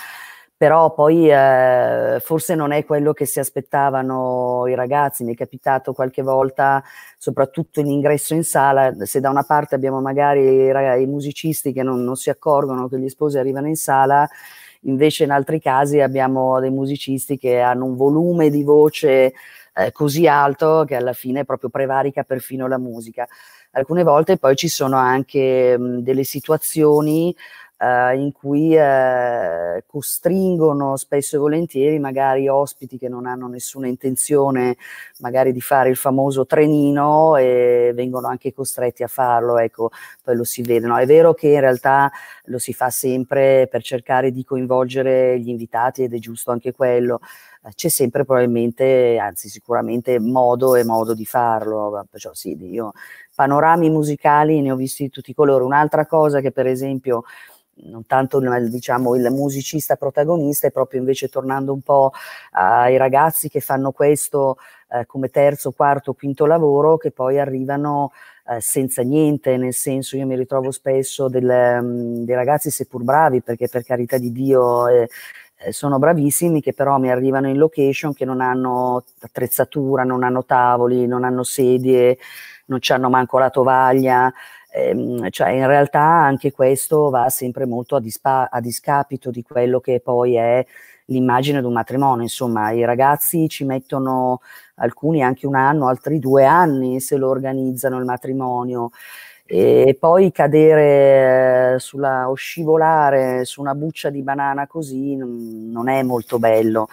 però poi eh, forse non è quello che si aspettavano i ragazzi. Mi è capitato qualche volta, soprattutto in ingresso in sala, se da una parte abbiamo magari i, ragazzi, i musicisti che non, non si accorgono che gli sposi arrivano in sala, invece in altri casi abbiamo dei musicisti che hanno un volume di voce eh, così alto che alla fine proprio prevarica perfino la musica. Alcune volte poi ci sono anche mh, delle situazioni Uh, in cui uh, costringono spesso e volentieri magari ospiti che non hanno nessuna intenzione magari di fare il famoso trenino, e vengono anche costretti a farlo, ecco, poi lo si vede, no? È vero che in realtà lo si fa sempre per cercare di coinvolgere gli invitati, ed è giusto anche quello, c'è sempre probabilmente, anzi sicuramente, modo e modo di farlo, perciò sì, io panorami musicali ne ho visti di tutti i colori. Un'altra cosa che per esempio non tanto diciamo il musicista protagonista, è proprio invece, tornando un po' ai ragazzi che fanno questo eh, come terzo, quarto, quinto lavoro, che poi arrivano eh, senza niente, nel senso, io mi ritrovo spesso del, um, dei ragazzi, seppur bravi, perché per carità di Dio eh, sono bravissimi, che però mi arrivano in location che non hanno attrezzatura, non hanno tavoli, non hanno sedie, non hanno manco la tovaglia, ehm, cioè in realtà anche questo va sempre molto a, dispa a discapito di quello che poi è l'immagine di un matrimonio. Insomma, i ragazzi ci mettono alcuni anche un anno, altri due anni se lo organizzano il matrimonio, e poi cadere sulla, o scivolare su una buccia di banana così non è molto bello,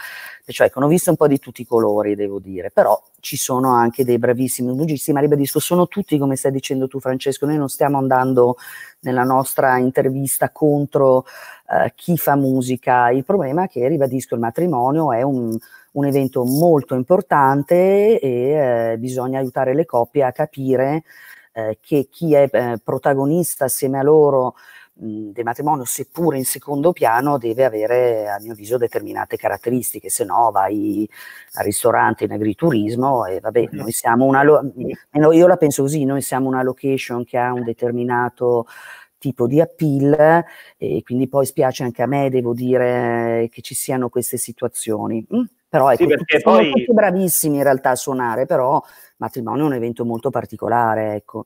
cioè, ecco, ho visto un po' di tutti i colori, devo dire, però ci sono anche dei bravissimi musicisti, ma ribadisco, sono tutti, come stai dicendo tu Francesco, noi non stiamo andando nella nostra intervista contro eh, chi fa musica, il problema è che, ribadisco, il matrimonio è un un evento molto importante e eh, bisogna aiutare le coppie a capire Eh, che chi è eh, protagonista assieme a loro mh, del matrimonio, seppure in secondo piano, deve avere, a mio avviso, determinate caratteristiche, se no vai al ristorante, in agriturismo, e vabbè, noi siamo una io la penso così, noi siamo una location che ha un determinato tipo di appeal, e quindi poi spiace anche a me, devo dire, che ci siano queste situazioni. Mm? Però ecco, sì, perché sono poi tutti bravissimi in realtà a suonare, però matrimonio è un evento molto particolare, ecco.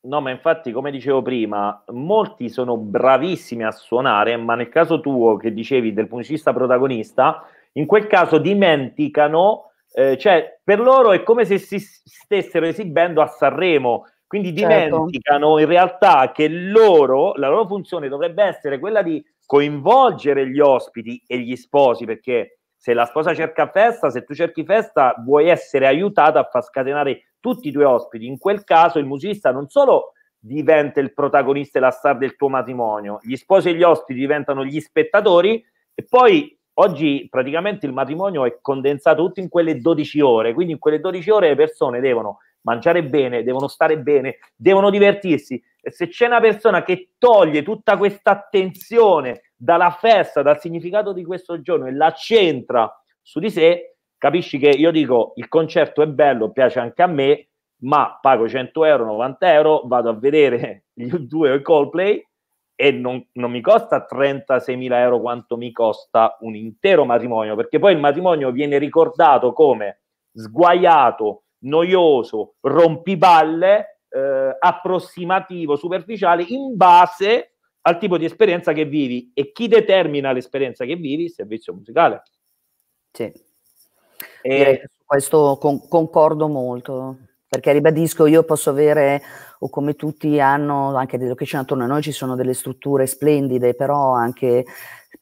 No, ma infatti, come dicevo prima, molti sono bravissimi a suonare, ma nel caso tuo che dicevi del musicista protagonista, in quel caso dimenticano, eh, cioè per loro è come se si stessero esibendo a Sanremo, quindi dimenticano, certo, in realtà che loro, la loro funzione dovrebbe essere quella di coinvolgere gli ospiti e gli sposi, perché se la sposa cerca festa, se tu cerchi festa, vuoi essere aiutata a far scatenare tutti i tuoi ospiti. In quel caso il musicista non solo diventa il protagonista e la star del tuo matrimonio, gli sposi e gli ospiti diventano gli spettatori, e poi oggi praticamente il matrimonio è condensato tutto in quelle dodici ore, quindi in quelle dodici ore le persone devono mangiare bene, devono stare bene, devono divertirsi, e se c'è una persona che toglie tutta questa attenzione dalla festa, dal significato di questo giorno, e la centra su di sé, capisci che, io dico, il concerto è bello, piace anche a me, ma pago cento euro, novanta euro, vado a vedere gli U due o i Coldplay e non, non mi costa trentaseimila euro quanto mi costa un intero matrimonio, perché poi il matrimonio viene ricordato come sguaiato, noioso, rompiballe, eh, approssimativo, superficiale, in base al tipo di esperienza che vivi, e chi determina l'esperienza che vivi? Il servizio musicale. Sì, e su questo con, concordo molto, perché ribadisco, io posso avere, o come tutti hanno, anche delle location attorno a noi ci sono delle strutture splendide, però anche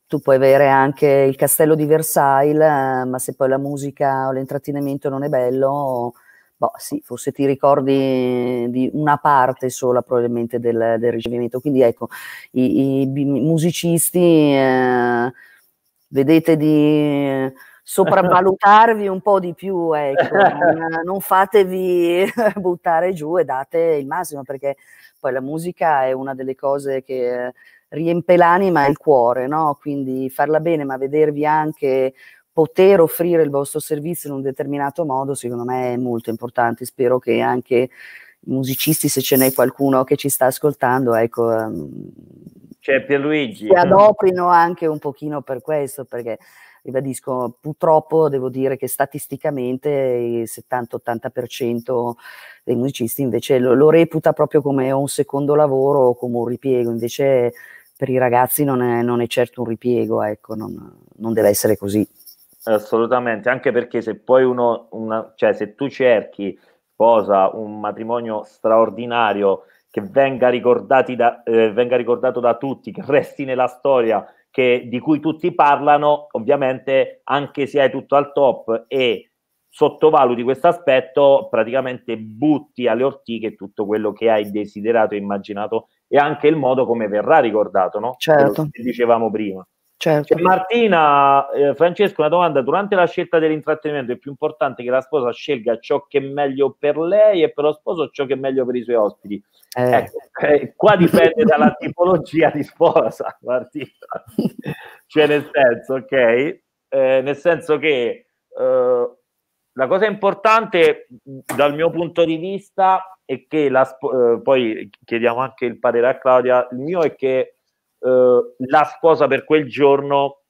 tu puoi avere anche il castello di Versailles, ma se poi la musica o l'intrattenimento non è bello, boh, sì, forse ti ricordi di una parte sola probabilmente del, del ricevimento. Quindi ecco, i, i musicisti, eh, vedete di sopravvalutarvi un po' di più, ecco, non, non fatevi buttare giù e date il massimo, perché poi la musica è una delle cose che riempie l'anima e il cuore, no? Quindi farla bene, ma vedervi anche poter offrire il vostro servizio in un determinato modo, secondo me è molto importante. Spero che anche musicisti, se ce n'è qualcuno che ci sta ascoltando, ecco, c'è Pierluigi, si adoprino anche un pochino per questo, perché ribadisco, purtroppo devo dire che statisticamente il settanta ottanta per cento dei musicisti invece lo, lo reputa proprio come un secondo lavoro o come un ripiego, invece per i ragazzi non è, non è certo un ripiego, ecco, non, non deve essere così. Assolutamente, anche perché se poi uno, una, cioè se tu cerchi, sposa, un matrimonio straordinario che venga, ricordati da, eh, venga ricordato da tutti, che resti nella storia, che, di cui tutti parlano, ovviamente anche se hai tutto al top e sottovaluti questo aspetto, praticamente butti alle ortiche tutto quello che hai desiderato e immaginato e anche il modo come verrà ricordato, no? Certo. Che dicevamo prima. Certo. Cioè, Martina, eh, Francesco, una domanda: durante la scelta dell'intrattenimento è più importante che la sposa scelga ciò che è meglio per lei e per lo sposo ciò che è meglio per i suoi ospiti? Eh. Ecco, eh, qua dipende dalla tipologia di sposa, Martina, cioè nel senso, ok, eh, nel senso che eh, la cosa importante dal mio punto di vista è che la eh, poi chiediamo anche il parere a Claudia, il mio è che Uh, la sposa per quel giorno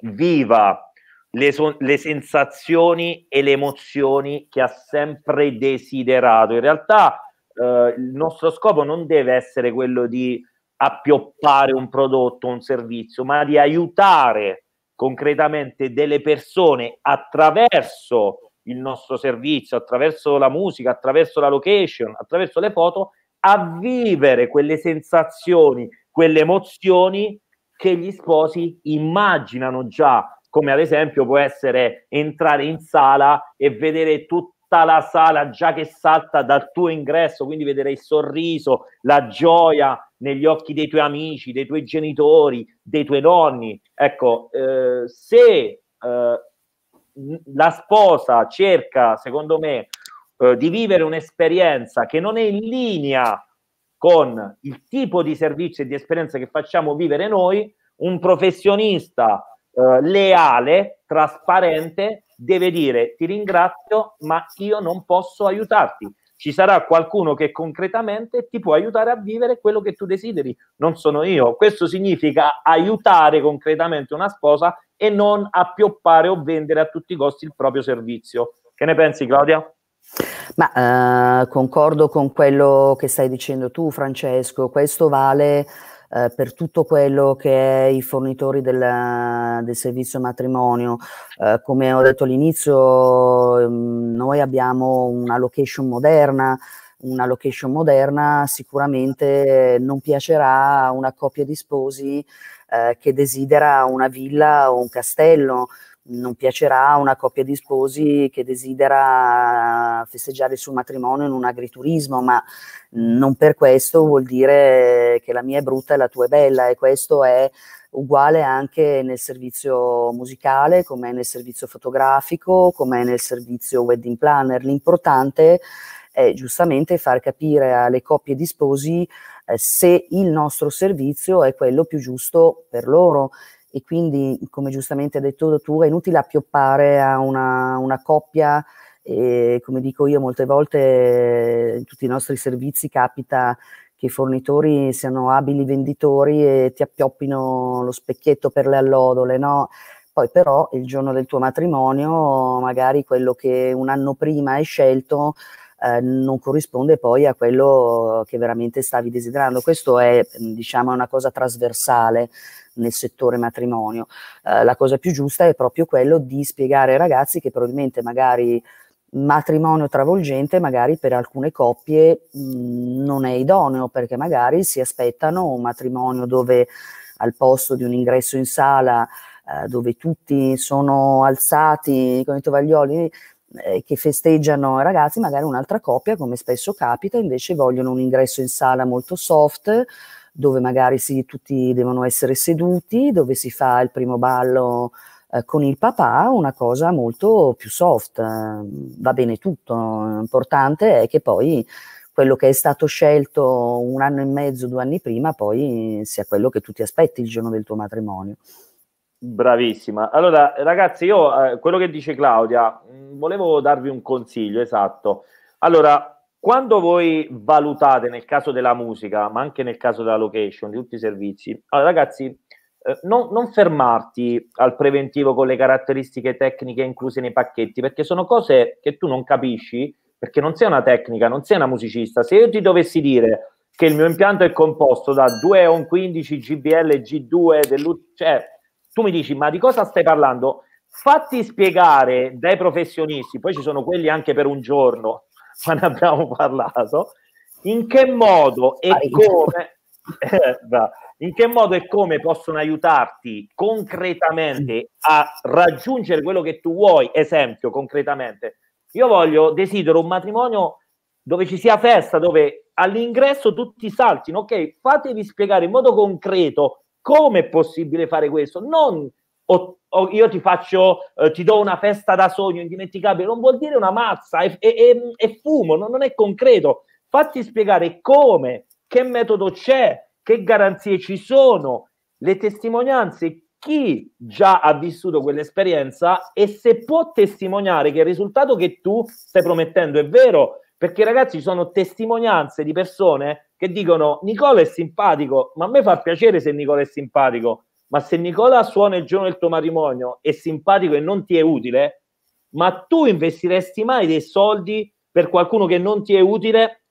viva le, so le sensazioni e le emozioni che ha sempre desiderato. In realtà uh, il nostro scopo non deve essere quello di appioppare un prodotto, un servizio, ma di aiutare concretamente delle persone attraverso il nostro servizio, attraverso la musica, attraverso la location, attraverso le foto, a vivere quelle sensazioni, quelle emozioni che gli sposi immaginano già, come ad esempio può essere entrare in sala e vedere tutta la sala già che salta dal tuo ingresso, quindi vedere il sorriso, la gioia negli occhi dei tuoi amici, dei tuoi genitori, dei tuoi nonni. Ecco, eh, se eh, la sposa cerca, secondo me, eh, di vivere un'esperienza che non è in linea con il tipo di servizio e di esperienza che facciamo vivere noi, un professionista eh, leale, trasparente, deve dire: ti ringrazio, ma io non posso aiutarti. Ci sarà qualcuno che concretamente ti può aiutare a vivere quello che tu desideri, non sono io. Questo significa aiutare concretamente una sposa e non appioppare o vendere a tutti i costi il proprio servizio. Che ne pensi, Claudia? Ma eh, concordo con quello che stai dicendo tu, Francesco. Questo vale eh, per tutto quello che è i fornitori del, del servizio matrimonio. Eh, come ho detto all'inizio, noi abbiamo una location moderna, una location moderna sicuramente non piacerà a una coppia di sposi eh, che desidera una villa o un castello. Non piacerà una coppia di sposi che desidera festeggiare il suo matrimonio in un agriturismo, ma non per questo vuol dire che la mia è brutta e la tua è bella, e questo è uguale anche nel servizio musicale, come nel servizio fotografico, come nel servizio wedding planner. L'importante è giustamente far capire alle coppie di sposi eh, se il nostro servizio è quello più giusto per loro. E quindi, come giustamente hai detto tu, è inutile appioppare a una, una coppia, e come dico io molte volte in tutti i nostri servizi capita che i fornitori siano abili venditori e ti appioppino lo specchietto per le allodole, no? Poi però il giorno del tuo matrimonio magari quello che un anno prima hai scelto eh, non corrisponde poi a quello che veramente stavi desiderando. Questo è, diciamo, una cosa trasversale nel settore matrimonio. Eh, la cosa più giusta è proprio quello di spiegare ai ragazzi che probabilmente magari matrimonio travolgente magari per alcune coppie mh, non è idoneo, perché magari si aspettano un matrimonio dove al posto di un ingresso in sala eh, dove tutti sono alzati con i tovaglioli eh, che festeggiano i ragazzi, magari un'altra coppia, come spesso capita, invece vogliono un ingresso in sala molto soft, dove magari si, tutti devono essere seduti, dove si fa il primo ballo eh, con il papà, una cosa molto più soft. Va bene tutto, l'importante è che poi quello che è stato scelto un anno e mezzo, due anni prima, poi sia quello che tu ti aspetti il giorno del tuo matrimonio. Bravissima. Allora ragazzi, io eh, quello che dice Claudia, mh, volevo darvi un consiglio, esatto. Allora, Quando voi valutate, nel caso della musica, ma anche nel caso della location, di tutti i servizi, allora ragazzi, eh, non, non fermarti al preventivo con le caratteristiche tecniche incluse nei pacchetti, perché sono cose che tu non capisci, perché non sei una tecnica, non sei una musicista. Se io ti dovessi dire che il mio impianto è composto da due ohm quindici, G B L, G due, dell'U... cioè, tu mi dici, ma di cosa stai parlando? Fatti spiegare dai professionisti, poi ci sono quelli anche per un giorno, ma ne abbiamo parlato, in che modo e come in che modo e come possono aiutarti concretamente a raggiungere quello che tu vuoi. Esempio, concretamente, io voglio, desidero un matrimonio dove ci sia festa, dove all'ingresso tutti saltino. Ok, fatevi spiegare in modo concreto come è possibile fare questo. Non o, o io ti faccio, eh, ti do una festa da sogno indimenticabile, non vuol dire una mazza e, e, e fumo, non, non è concreto. Fatti spiegare come, che metodo c'è, che garanzie ci sono, le testimonianze, chi già ha vissuto quell'esperienza e se può testimoniare che il risultato che tu stai promettendo è vero. Perché ragazzi, ci sono testimonianze di persone che dicono: Nicola è simpatico, ma a me fa piacere se Nicola è simpatico. Ma se Nicola suona il giorno del tuo matrimonio, è simpatico e non ti è utile, ma tu investiresti mai dei soldi per qualcuno che non ti è utile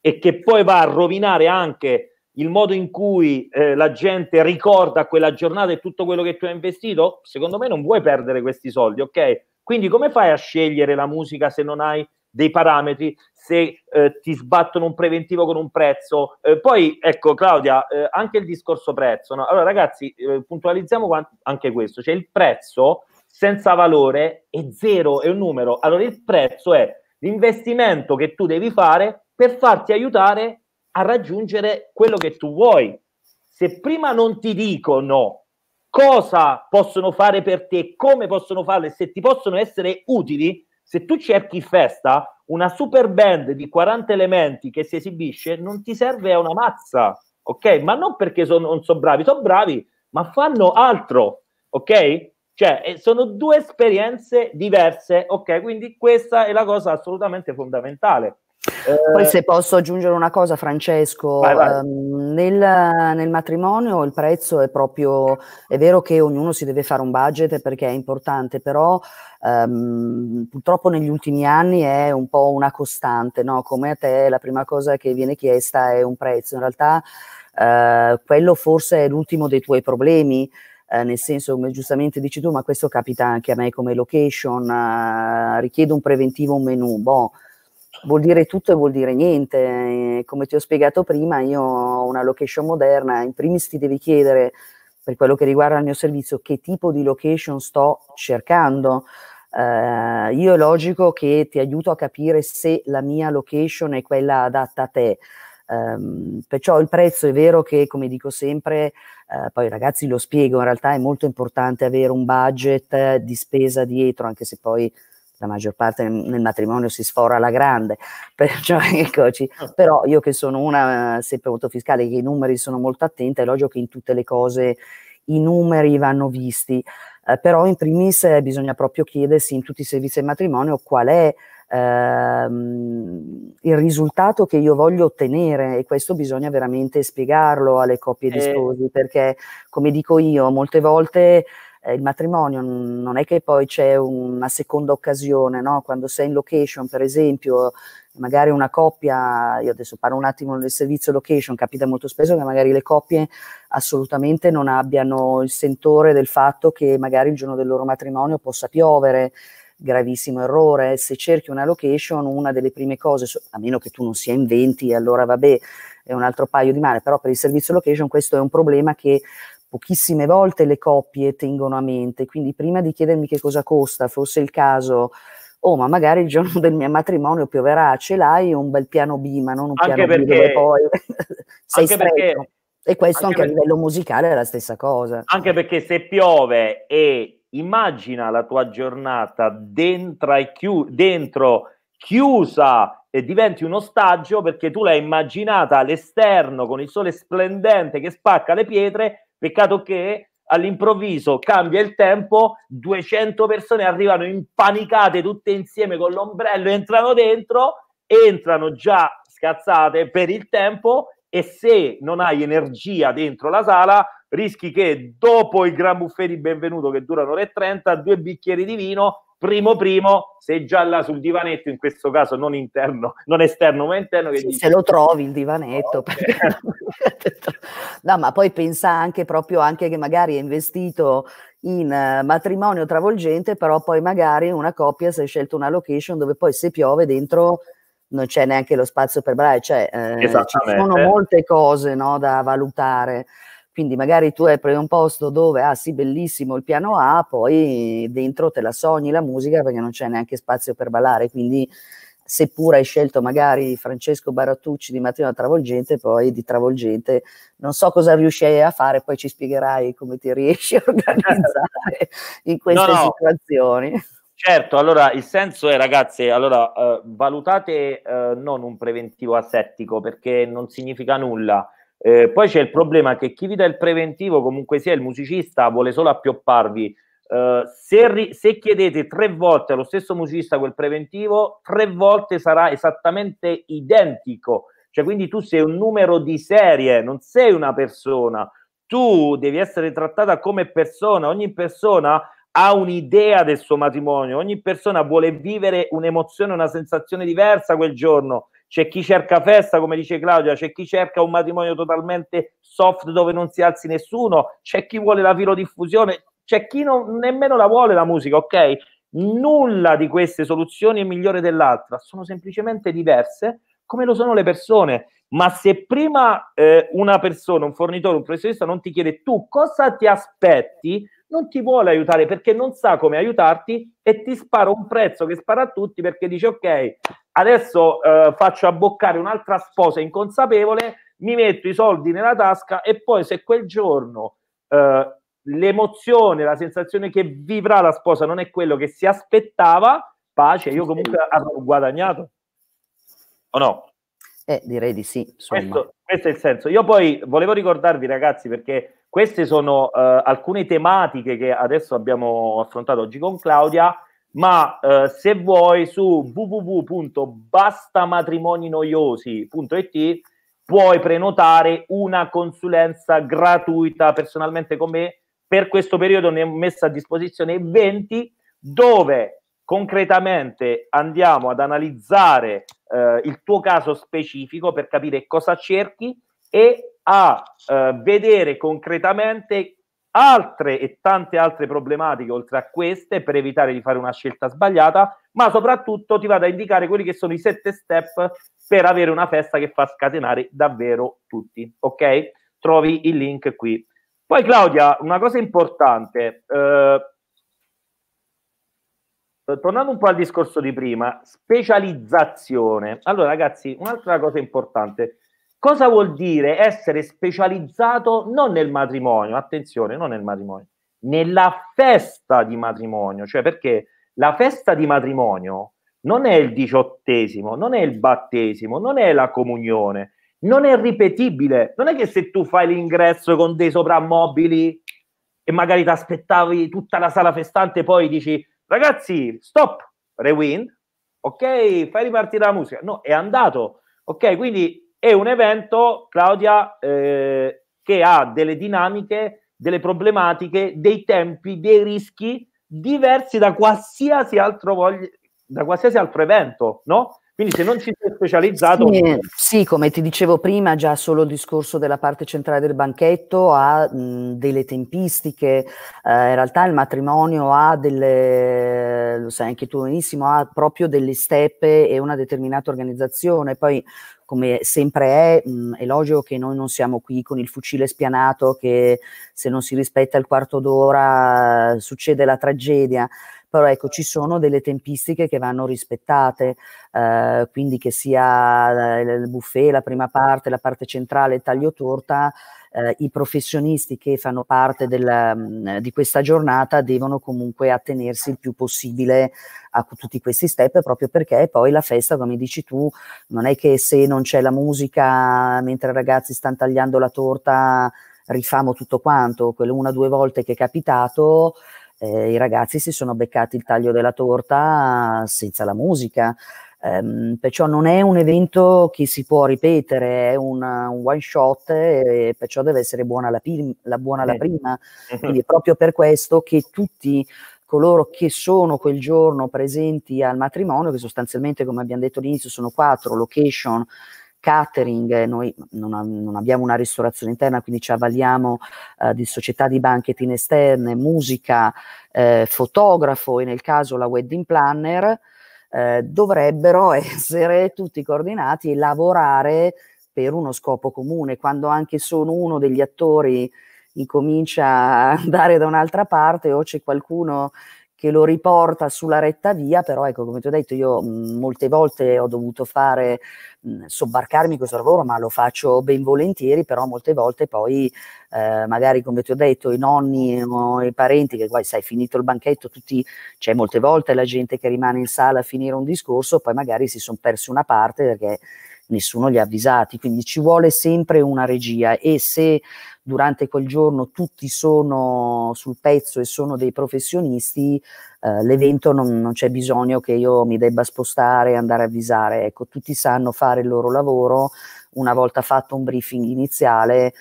e che poi va a rovinare anche il modo in cui eh, la gente ricorda quella giornata e tutto quello che tu hai investito? Secondo me non vuoi perdere questi soldi, ok? Quindi come fai a scegliere la musica se non hai dei parametri, se eh, ti sbattono un preventivo con un prezzo? Eh, poi ecco Claudia, eh, anche il discorso prezzo, no? Allora ragazzi, eh, puntualizziamo quant- anche questo, cioè il prezzo senza valore è zero, è un numero. Allora il prezzo è l'investimento che tu devi fare per farti aiutare a raggiungere quello che tu vuoi. Se prima non ti dicono cosa possono fare per te, come possono farle, se ti possono essere utili. Se tu cerchi festa, una super band di quaranta elementi che si esibisce non ti serve a una mazza, ok? Ma non perché sono, non sono bravi, sono bravi, ma fanno altro, ok? Cioè, sono due esperienze diverse, ok? Quindi questa è la cosa assolutamente fondamentale. Eh, Poi se posso aggiungere una cosa, Francesco, vai, vai. Ehm, nel, nel matrimonio il prezzo è proprio, è vero che ognuno si deve fare un budget perché è importante, però ehm, purtroppo negli ultimi anni è un po' una costante, no? Come a te la prima cosa che viene chiesta è un prezzo, in realtà eh, quello forse è l'ultimo dei tuoi problemi. Eh, nel senso, come giustamente dici tu, ma questo capita anche a me come location, eh, richiedo un preventivo, un menù, boh. Vuol dire tutto e vuol dire niente. Come ti ho spiegato prima, io ho una location moderna, in primis ti devi chiedere, per quello che riguarda il mio servizio, che tipo di location sto cercando. Eh, io è logico che ti aiuto a capire se la mia location è quella adatta a te. Um, perciò il prezzo è vero che, come dico sempre, uh, poi ragazzi lo spiego, in realtà è molto importante avere un budget di spesa dietro, anche se poi la maggior parte nel matrimonio si sfora alla grande, perciò eccoci. Però io che sono una sempre molto fiscale, che i numeri sono molto attenta, è logico che in tutte le cose i numeri vanno visti, eh, però in primis bisogna proprio chiedersi in tutti i servizi del matrimonio qual è ehm, il risultato che io voglio ottenere, e questo bisogna veramente spiegarlo alle coppie eh. di sposi, perché come dico io molte volte il matrimonio non è che poi c'è una seconda occasione, no? Quando sei in location, per esempio, magari una coppia, io adesso parlo un attimo del servizio location, capita molto spesso che magari le coppie assolutamente non abbiano il sentore del fatto che magari il giorno del loro matrimonio possa piovere, gravissimo errore. Se cerchi una location, una delle prime cose, a meno che tu non sia in venti, allora vabbè, è un altro paio di mani, però per il servizio location questo è un problema che pochissime volte le coppie tengono a mente, quindi prima di chiedermi che cosa costa, fosse il caso, oh ma magari il giorno del mio matrimonio pioverà, ce l'hai un bel piano B, ma non un anche piano perché, B dove poi sei anche stretto, perché, e questo anche, anche perché, a livello musicale è la stessa cosa. Anche perché se piove e immagina la tua giornata dentro, chiu- dentro chiusa e diventi un ostaggio perché tu l'hai immaginata all'esterno con il sole splendente che spacca le pietre. Peccato che all'improvviso cambia il tempo, duecento persone arrivano impanicate tutte insieme con l'ombrello, entrano dentro entrano già scazzate per il tempo, e se non hai energia dentro la sala rischi che dopo il gran buffet di benvenuto che dura un'ora e trenta, due bicchieri di vino, primo primo, sei già là sul divanetto, in questo caso non interno, non esterno ma interno, che sì, dici... se lo trovi il divanetto, okay. No, ma poi pensa anche proprio anche che magari è investito in uh, Matrimonio Travolgente, però poi magari una coppia si è scelto una location dove poi se piove dentro non c'è neanche lo spazio per ballare, cioè eh, ci sono molte cose, no, da valutare. Quindi magari tu hai preso un posto dove, ah sì, bellissimo il piano A, poi dentro te la sogni la musica perché non c'è neanche spazio per ballare, quindi seppur hai scelto magari Francesco Barattucci di Matrimonio Travolgente, poi di Travolgente non so cosa riuscirei a fare, poi ci spiegherai come ti riesci a organizzare in queste no, no. situazioni. Certo, allora il senso è, ragazzi, allora eh, valutate eh, non un preventivo asettico, perché non significa nulla. Eh, poi c'è il problema che chi vi dà il preventivo, comunque sia il musicista, vuole solo appiopparvi. Eh, se, se chiedete tre volte allo stesso musicista quel preventivo, tre volte sarà esattamente identico. Cioè, quindi tu sei un numero di serie, non sei una persona. Tu devi essere trattata come persona, ogni persona ha un'idea del suo matrimonio, ogni persona vuole vivere un'emozione, una sensazione diversa quel giorno. C'è chi cerca festa, come dice Claudia, c'è chi cerca un matrimonio totalmente soft dove non si alzi nessuno, c'è chi vuole la filodiffusione, c'è chi non, nemmeno la vuole la musica, ok? Nulla di queste soluzioni è migliore dell'altra, sono semplicemente diverse come lo sono le persone. Ma se prima eh, una persona, un fornitore, un professionista non ti chiede tu cosa ti aspetti, non ti vuole aiutare perché non sa come aiutarti e ti spara un prezzo che spara a tutti, perché dice ok, adesso eh, faccio abboccare un'altra sposa inconsapevole, mi metto i soldi nella tasca e poi se quel giorno eh, l'emozione, la sensazione che vivrà la sposa non è quello che si aspettava, pace, io comunque ho guadagnato. O no? Eh, direi di sì. Questo, questo è il senso. Io poi volevo ricordarvi, ragazzi, perché queste sono eh, alcune tematiche che adesso abbiamo affrontato oggi con Claudia, ma eh, se vuoi su w w w punto basta matrimoni noiosi punto i t puoi prenotare una consulenza gratuita personalmente con me. Per questo periodo ne ho messa a disposizione venti, dove concretamente andiamo ad analizzare eh, il tuo caso specifico per capire cosa cerchi e a eh, vedere concretamente altre e tante altre problematiche oltre a queste, per evitare di fare una scelta sbagliata, ma soprattutto ti vado a indicare quelli che sono i sette step per avere una festa che fa scatenare davvero tutti, ok? Trovi il link qui. Poi Claudia, una cosa importante, eh, tornando un po' al discorso di prima, specializzazione. Allora ragazzi, un'altra cosa importante. Cosa vuol dire essere specializzato non nel matrimonio? Attenzione, non nel matrimonio, nella festa di matrimonio. Cioè, perché la festa di matrimonio non è il diciottesimo, non è il battesimo, non è la comunione, non è ripetibile. Non è che se tu fai l'ingresso con dei soprammobili e magari ti aspettavi tutta la sala festante, poi dici ragazzi, stop, rewind, ok, fai ripartire la musica. No, è andato. Ok, quindi... è un evento, Claudia, eh, che ha delle dinamiche, delle problematiche, dei tempi, dei rischi diversi da qualsiasi altro, voglia, da qualsiasi altro evento, no? Quindi se non ci sei specializzato... Sì, sì, come ti dicevo prima, già solo il discorso della parte centrale del banchetto ha mh, delle tempistiche, eh, in realtà il matrimonio ha delle, lo sai anche tu benissimo, ha proprio delle steppe e una determinata organizzazione, poi come sempre è, mh, elogio che noi non siamo qui con il fucile spianato, che se non si rispetta il quarto d'ora succede la tragedia. Però ecco, ci sono delle tempistiche che vanno rispettate, eh, quindi che sia il buffet, la prima parte, la parte centrale, il taglio torta, eh, i professionisti che fanno parte della, di questa giornata devono comunque attenersi il più possibile a tutti questi step, proprio perché poi la festa, come dici tu, non è che se non c'è la musica mentre i ragazzi stanno tagliando la torta rifamo tutto quanto, quelle una o due volte che è capitato. Eh, i ragazzi si sono beccati il taglio della torta senza la musica, Ehm, perciò non è un evento che si può ripetere, è una, un one shot, e perciò deve essere buona la, la, buona la prima. Quindi è proprio per questo che tutti coloro che sono quel giorno presenti al matrimonio, che sostanzialmente, come abbiamo detto all'inizio, sono quattro: location, catering, noi non, ha, non abbiamo una ristorazione interna, quindi ci avvaliamo eh, di società di banqueting esterne, musica, eh, fotografo e nel caso la wedding planner, eh, dovrebbero essere tutti coordinati e lavorare per uno scopo comune. Quando anche solo uno degli attori incomincia a andare da un'altra parte o c'è qualcuno che lo riporta sulla retta via, però ecco, come ti ho detto, io mh, molte volte ho dovuto fare, mh, sobbarcarmi questo lavoro, ma lo faccio ben volentieri, però molte volte poi eh, magari, come ti ho detto, i nonni o i parenti, che guai, sai, finito il banchetto, tutti, cioè molte volte la gente che rimane in sala a finire un discorso, poi magari si sono persi una parte perché nessuno li ha avvisati, quindi ci vuole sempre una regia, e se durante quel giorno tutti sono sul pezzo e sono dei professionisti, eh, l'evento non, non c'è bisogno che io mi debba spostare e andare a avvisare, ecco, tutti sanno fare il loro lavoro. Una volta fatto un briefing iniziale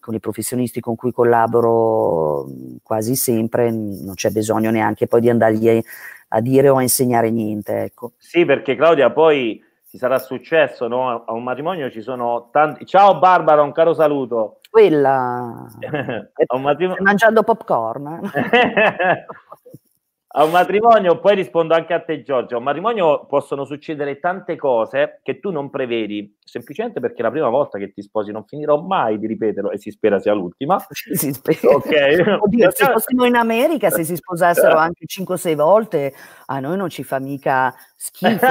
con i professionisti con cui collaboro quasi sempre, non c'è bisogno neanche poi di andargli a dire o a insegnare niente, ecco. Sì, perché Claudia, poi sarà successo, no? A un matrimonio ci sono tanti. Ciao Barbara, un caro saluto. Quella a un matrimonio... mangiando popcorn. A un matrimonio, poi rispondo anche a te Giorgia, a un matrimonio possono succedere tante cose che tu non prevedi, semplicemente perché la prima volta che ti sposi, non finirò mai di ripeterlo, e si spera sia l'ultima. Si spera. Okay. Oddio, se fossimo in America, se si sposassero anche cinque o sei volte, a noi non ci fa mica schifo.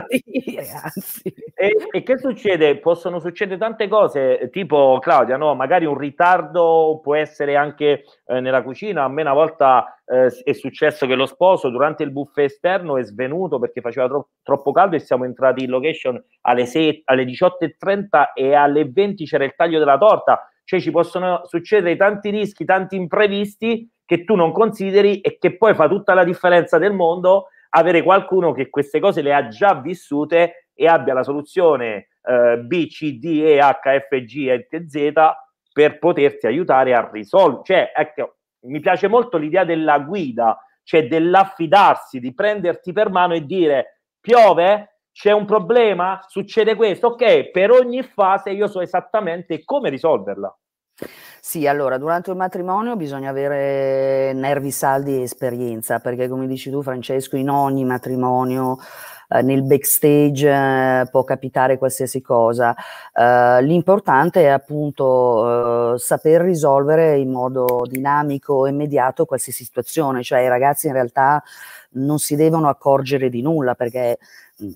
Anzi. E, e che succede? Possono succedere tante cose, tipo Claudia, no? Magari un ritardo può essere anche eh, nella cucina. A me una volta eh, è successo che lo sposo durante il buffet esterno è svenuto perché faceva tro troppo caldo, e siamo entrati in location alle, alle diciotto e trenta e alle venti c'era il taglio della torta. Cioè ci possono succedere tanti rischi, tanti imprevisti che tu non consideri, e che poi fa tutta la differenza del mondo avere qualcuno che queste cose le ha già vissute e abbia la soluzione eh, B, C, D, E, H, F, G, T, Z per poterti aiutare a risolvere. Cioè, ecco, mi piace molto l'idea della guida, cioè dell'affidarsi, di prenderti per mano e dire: piove, c'è un problema, succede questo, ok, per ogni fase io so esattamente come risolverla. Sì, allora, durante il matrimonio bisogna avere nervi saldi e esperienza, perché come dici tu Francesco, in ogni matrimonio, eh, nel backstage eh, può capitare qualsiasi cosa. Eh, l'importante è appunto eh, saper risolvere in modo dinamico e immediato qualsiasi situazione, cioè i ragazzi in realtà non si devono accorgere di nulla, perché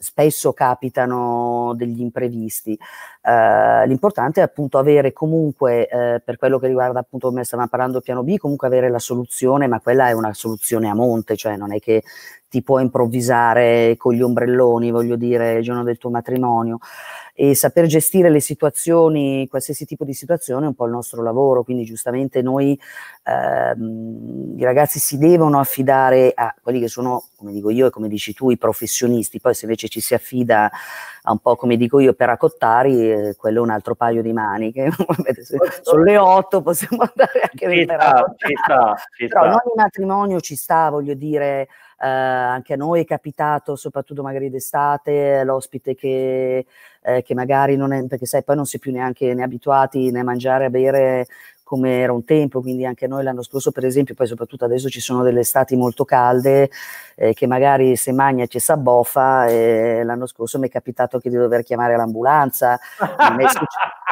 spesso capitano degli imprevisti. Eh, l'importante è appunto avere comunque, eh, per quello che riguarda appunto, come stavamo parlando, piano B, comunque avere la soluzione, ma quella è una soluzione a monte, cioè non è che ti puoi improvvisare con gli ombrelloni, voglio dire, il giorno del tuo matrimonio. E saper gestire le situazioni, qualsiasi tipo di situazione, è un po' il nostro lavoro, quindi giustamente noi, ehm, i ragazzi si devono affidare a quelli che sono, come dico io e come dici tu, i professionisti. Poi se invece ci si affida a un po', come dico io, per accottari, eh, quello è un altro paio di maniche. Sono le otto, possiamo andare anche ci sta, ci sta, ci sta. Però non in matrimonio ci sta, voglio dire, eh, anche a noi è capitato, soprattutto magari d'estate, l'ospite che, eh, che magari non è, perché sai, poi non si è più neanche né abituati né a mangiare, a bere come era un tempo, quindi anche noi l'anno scorso per esempio, poi soprattutto adesso ci sono delle estati molto calde, eh, che magari se magna ci s'abboffa, e l'anno scorso mi è capitato anche di dover chiamare l'ambulanza, non,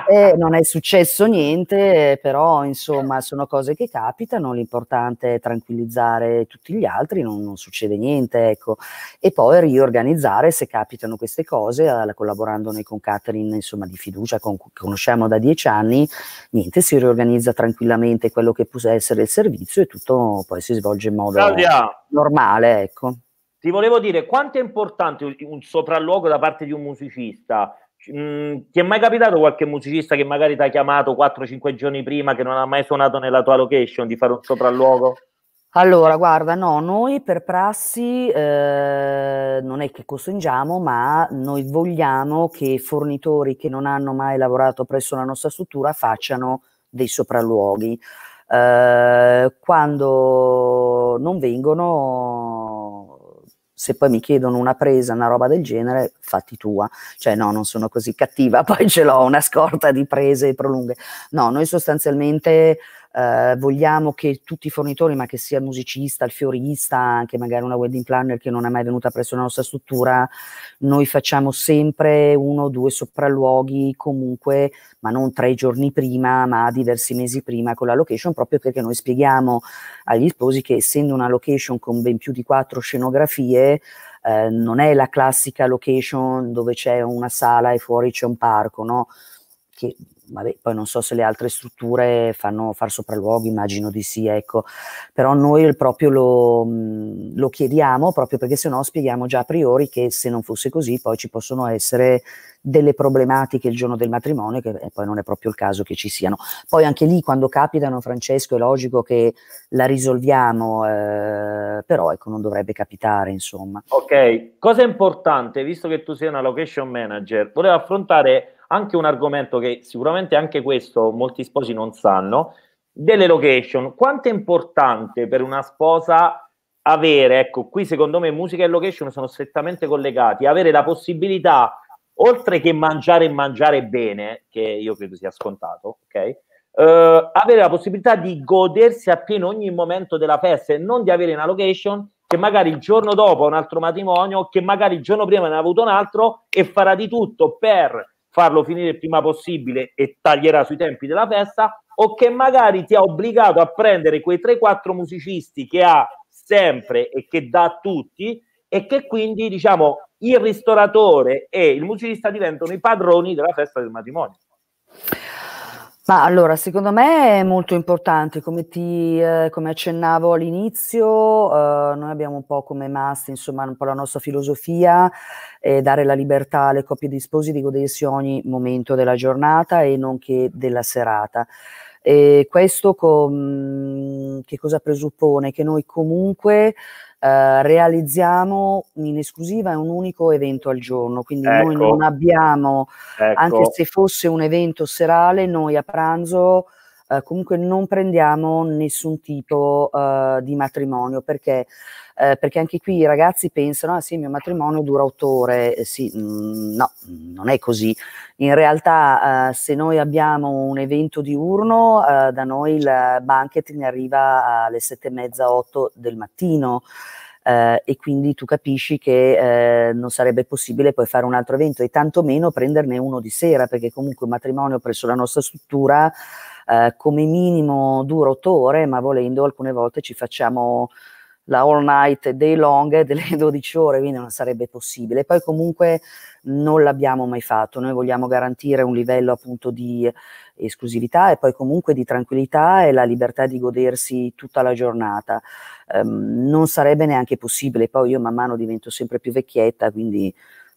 eh, non è successo niente, però insomma sono cose che capitano, l'importante è tranquillizzare tutti gli altri, non, non succede niente, ecco, e poi riorganizzare se capitano queste cose, alla, collaborandone con Catherine, insomma, di fiducia, con cui conosciamo da dieci anni, niente, si riorganizza tranquillamente quello che può essere il servizio e tutto poi si svolge in modo Claudia, normale, ecco. Ti volevo dire quanto è importante un sopralluogo da parte di un musicista. Mm, ti è mai capitato qualche musicista che magari ti ha chiamato quattro o cinque giorni prima, che non ha mai suonato nella tua location, di fare un sopralluogo? Allora, guarda, no, noi per prassi eh, non è che costringiamo, ma noi vogliamo che fornitori che non hanno mai lavorato presso la nostra struttura facciano dei sopralluoghi. Eh, quando non vengono, se poi mi chiedono una presa, una roba del genere, fatti tua. Cioè no, non sono così cattiva, poi ce l'ho una scorta di prese prolunghe. No, noi sostanzialmente... Uh, vogliamo che tutti i fornitori, ma che sia il musicista, il fiorista, anche magari una wedding planner che non è mai venuta presso la nostra struttura, noi facciamo sempre uno o due sopralluoghi comunque, ma non tre giorni prima, ma diversi mesi prima con la location, proprio perché noi spieghiamo agli sposi che essendo una location con ben più di quattro scenografie, eh, non è la classica location dove c'è una sala e fuori c'è un parco, no? Che, vabbè, poi non so se le altre strutture fanno far sopralluoghi, immagino di sì, ecco, però noi proprio lo, lo chiediamo proprio perché sennò spieghiamo già a priori che se non fosse così poi ci possono essere delle problematiche il giorno del matrimonio che eh, poi non è proprio il caso che ci siano. Poi anche lì quando capitano, Francesco, è logico che la risolviamo, eh, però ecco, non dovrebbe capitare, insomma. Ok, cosa importante, visto che tu sei una location manager, volevo affrontare anche un argomento che sicuramente anche questo molti sposi non sanno, delle location. Quanto è importante per una sposa avere, ecco qui secondo me musica e location sono strettamente collegati, avere la possibilità, oltre che mangiare e mangiare bene, che io credo sia scontato, ok? Eh, avere la possibilità di godersi appieno ogni momento della festa e non di avere una location che magari il giorno dopo ha un altro matrimonio, che magari il giorno prima ne ha avuto un altro e farà di tutto per farlo finire il prima possibile e taglierà sui tempi della festa, o che magari ti ha obbligato a prendere quei tre quattro musicisti che ha sempre e che dà a tutti e che quindi, diciamo, il ristoratore e il musicista diventano i padroni della festa del matrimonio. Ma allora, secondo me è molto importante, come, ti, eh, come accennavo all'inizio, eh, noi abbiamo un po' come master, insomma, un po' la nostra filosofia, eh, dare la libertà alle coppie di sposi di godersi ogni momento della giornata e nonché della serata. E questo con, che cosa presuppone? Che noi comunque eh, realizziamo in esclusiva un unico evento al giorno, quindi ecco, noi non abbiamo, ecco, anche se fosse un evento serale, noi a pranzo eh, comunque non prendiamo nessun tipo eh, di matrimonio, perché Eh, perché anche qui i ragazzi pensano, ah sì, il mio matrimonio dura otto ore, eh, sì, mh, no, non è così. In realtà eh, se noi abbiamo un evento diurno, eh, da noi il banqueting arriva alle sette e mezza, otto del mattino, eh, e quindi tu capisci che eh, non sarebbe possibile poi fare un altro evento e tantomeno prenderne uno di sera, perché comunque un matrimonio presso la nostra struttura eh, come minimo dura otto ore, ma volendo alcune volte ci facciamo la all night day long delle dodici ore, quindi non sarebbe possibile. Poi comunque non l'abbiamo mai fatto, noi vogliamo garantire un livello appunto di esclusività e poi comunque di tranquillità e la libertà di godersi tutta la giornata. Um, non sarebbe neanche possibile, poi io man mano divento sempre più vecchietta, quindi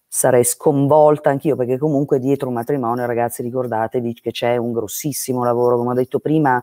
sarei sconvolta anch'io, perché comunque dietro un matrimonio, ragazzi, ricordatevi che c'è un grossissimo lavoro, come ho detto prima.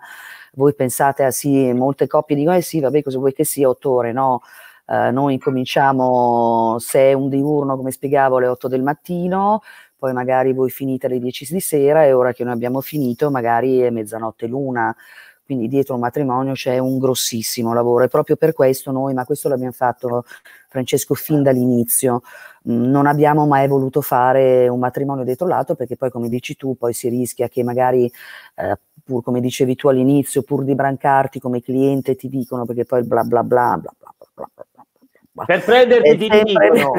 Voi pensate, ah sì, molte coppie dicono, eh sì, vabbè, cosa vuoi che sia, otto ore, no? Eh, noi cominciamo, se è un diurno, come spiegavo, alle otto del mattino, poi magari voi finite alle dieci di sera e ora che noi abbiamo finito magari è mezzanotte l'una, quindi dietro un matrimonio c'è un grossissimo lavoro e proprio per questo noi, ma questo l'abbiamo fatto, Francesco, fin dall'inizio, non abbiamo mai voluto fare un matrimonio dietro l'altro, perché poi, come dici tu, poi si rischia che magari, eh, pur come dicevi tu all'inizio, pur di brancarti come cliente ti dicono, perché poi il bla bla bla bla bla bla bla bla. Per prenderti ti dicono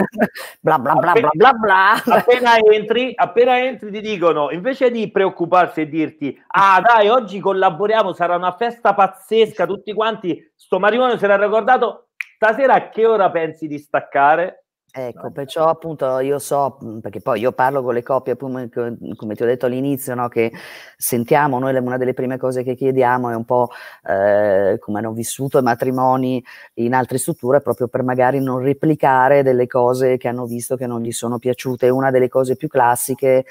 bla bla bla bla bla bla. Appena entri, appena entri ti dicono, invece di preoccuparsi e dirti ah dai, oggi collaboriamo, sarà una festa pazzesca, tutti quanti, sto matrimonio se l'ha ricordato, stasera a che ora pensi di staccare? Ecco, perciò appunto io so, perché poi io parlo con le coppie, come ti ho detto all'inizio, no, che sentiamo, noi una delle prime cose che chiediamo è un po' eh, come hanno vissuto i matrimoni in altre strutture, proprio per magari non replicare delle cose che hanno visto che non gli sono piaciute. Una delle cose più classiche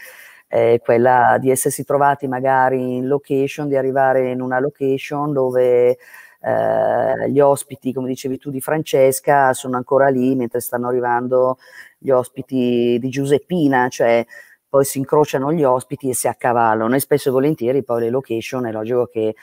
è quella di essersi trovati magari in location, di arrivare in una location dove eh, gli ospiti, come dicevi tu, di Francesca sono ancora lì, mentre stanno arrivando gli ospiti di Giuseppina, cioè poi si incrociano gli ospiti e si accavallano, e spesso e volentieri poi le location, è logico che eh,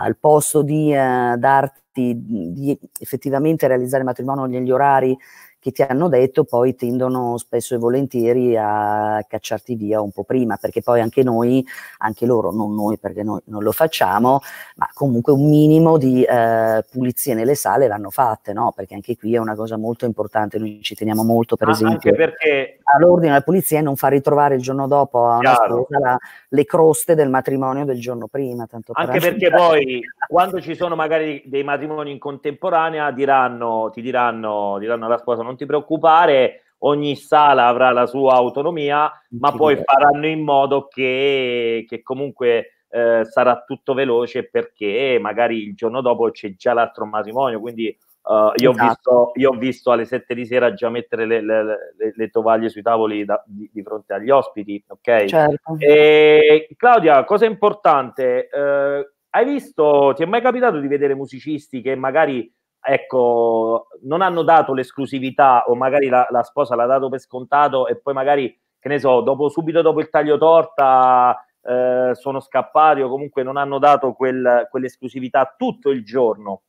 al posto di eh, darti, di effettivamente realizzare il matrimonio negli orari che ti hanno detto, poi tendono spesso e volentieri a cacciarti via un po' prima, perché poi anche noi, anche loro, non noi perché noi non lo facciamo, ma comunque un minimo di eh, pulizie nelle sale vanno fatte, no? Perché anche qui è una cosa molto importante, noi ci teniamo molto, per ah, esempio, anche perché... all'ordine della pulizia e non far ritrovare il giorno dopo a una sposa la, le croste del matrimonio del giorno prima. Tanto anche per perché poi, quando ci sono magari dei matrimoni in contemporanea, diranno, ti diranno, diranno alla sposa: non Non ti preoccupare, ogni sala avrà la sua autonomia, ma poi faranno in modo che, che comunque eh, sarà tutto veloce, perché magari il giorno dopo c'è già l'altro matrimonio, quindi eh, io, esatto. ho visto, io ho visto alle sette di sera già mettere le, le, le, le tovaglie sui tavoli da, di, di fronte agli ospiti, ok? Certo. E, Claudia, cosa importante, eh, hai visto, ti è mai capitato di vedere musicisti che magari... ecco, non hanno dato l'esclusività, o magari la, la sposa l'ha dato per scontato e poi magari, che ne so, dopo, subito dopo il taglio torta eh, sono scappati, o comunque non hanno dato quel, quell'esclusività tutto il giorno?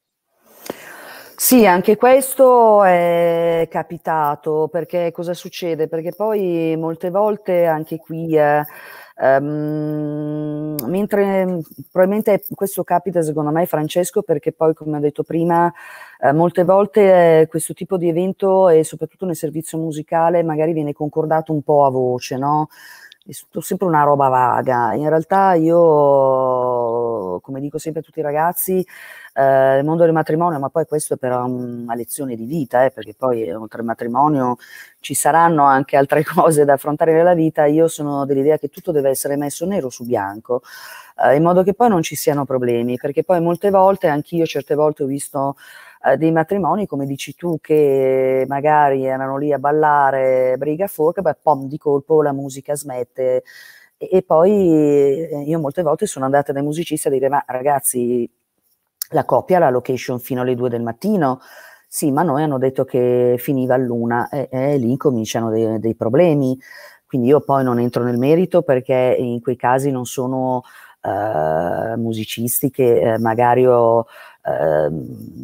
Sì, anche questo è capitato, perché cosa succede? Perché poi molte volte anche qui... Eh, Um, mentre probabilmente questo capita, secondo me, Francesco, perché poi, come ho detto prima, eh, molte volte eh, questo tipo di evento, e soprattutto nel servizio musicale, magari viene concordato un po' a voce, no? È sempre una roba vaga. In realtà io, come dico sempre a tutti i ragazzi, eh, il mondo del matrimonio, ma poi questo è per una lezione di vita, eh, perché poi oltre al matrimonio ci saranno anche altre cose da affrontare nella vita, io sono dell'idea che tutto deve essere messo nero su bianco, eh, in modo che poi non ci siano problemi, perché poi molte volte, anch'io certe volte ho visto eh, dei matrimoni, come dici tu, che magari erano lì a ballare briga forca, beh, pom, di colpo la musica smette, e, e poi io molte volte sono andata dai musicisti a dire: ma ragazzi, la coppia la location fino alle due del mattino, sì, ma noi hanno detto che finiva all'una, e, e lì cominciano dei, dei problemi. Quindi io poi non entro nel merito, perché in quei casi non sono eh, musicisti che eh, magari ho, eh,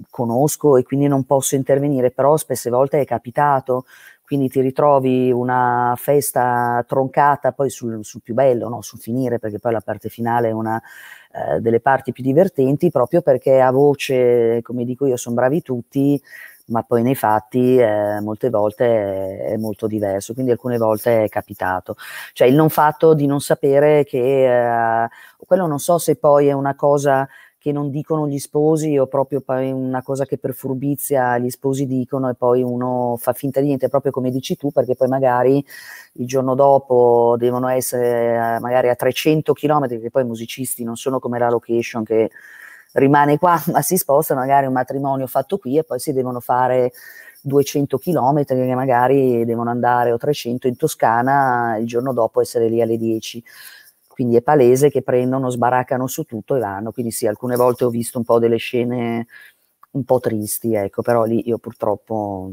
conosco, e quindi non posso intervenire, però spesse volte è capitato. Quindi ti ritrovi una festa troncata poi sul, sul più bello, no? Sul finire, perché poi la parte finale è una eh, delle parti più divertenti, proprio perché a voce, come dico io, sono bravi tutti, ma poi nei fatti eh, molte volte è, è molto diverso, quindi alcune volte è capitato. Cioè il non fatto di non sapere che, eh, quello non so se poi è una cosa... che non dicono gli sposi, o proprio poi una cosa che per furbizia gli sposi dicono e poi uno fa finta di niente, proprio come dici tu, perché poi magari il giorno dopo devono essere magari a trecento chilometri, perché poi i musicisti non sono come la location che rimane qua ma si sposta, magari un matrimonio fatto qui e poi si devono fare duecento chilometri, che magari devono andare, o trecento in Toscana, il giorno dopo essere lì alle dieci. Quindi è palese che prendono, sbaraccano su tutto e vanno. Quindi sì, alcune volte ho visto un po' delle scene un po' tristi, ecco, però lì io purtroppo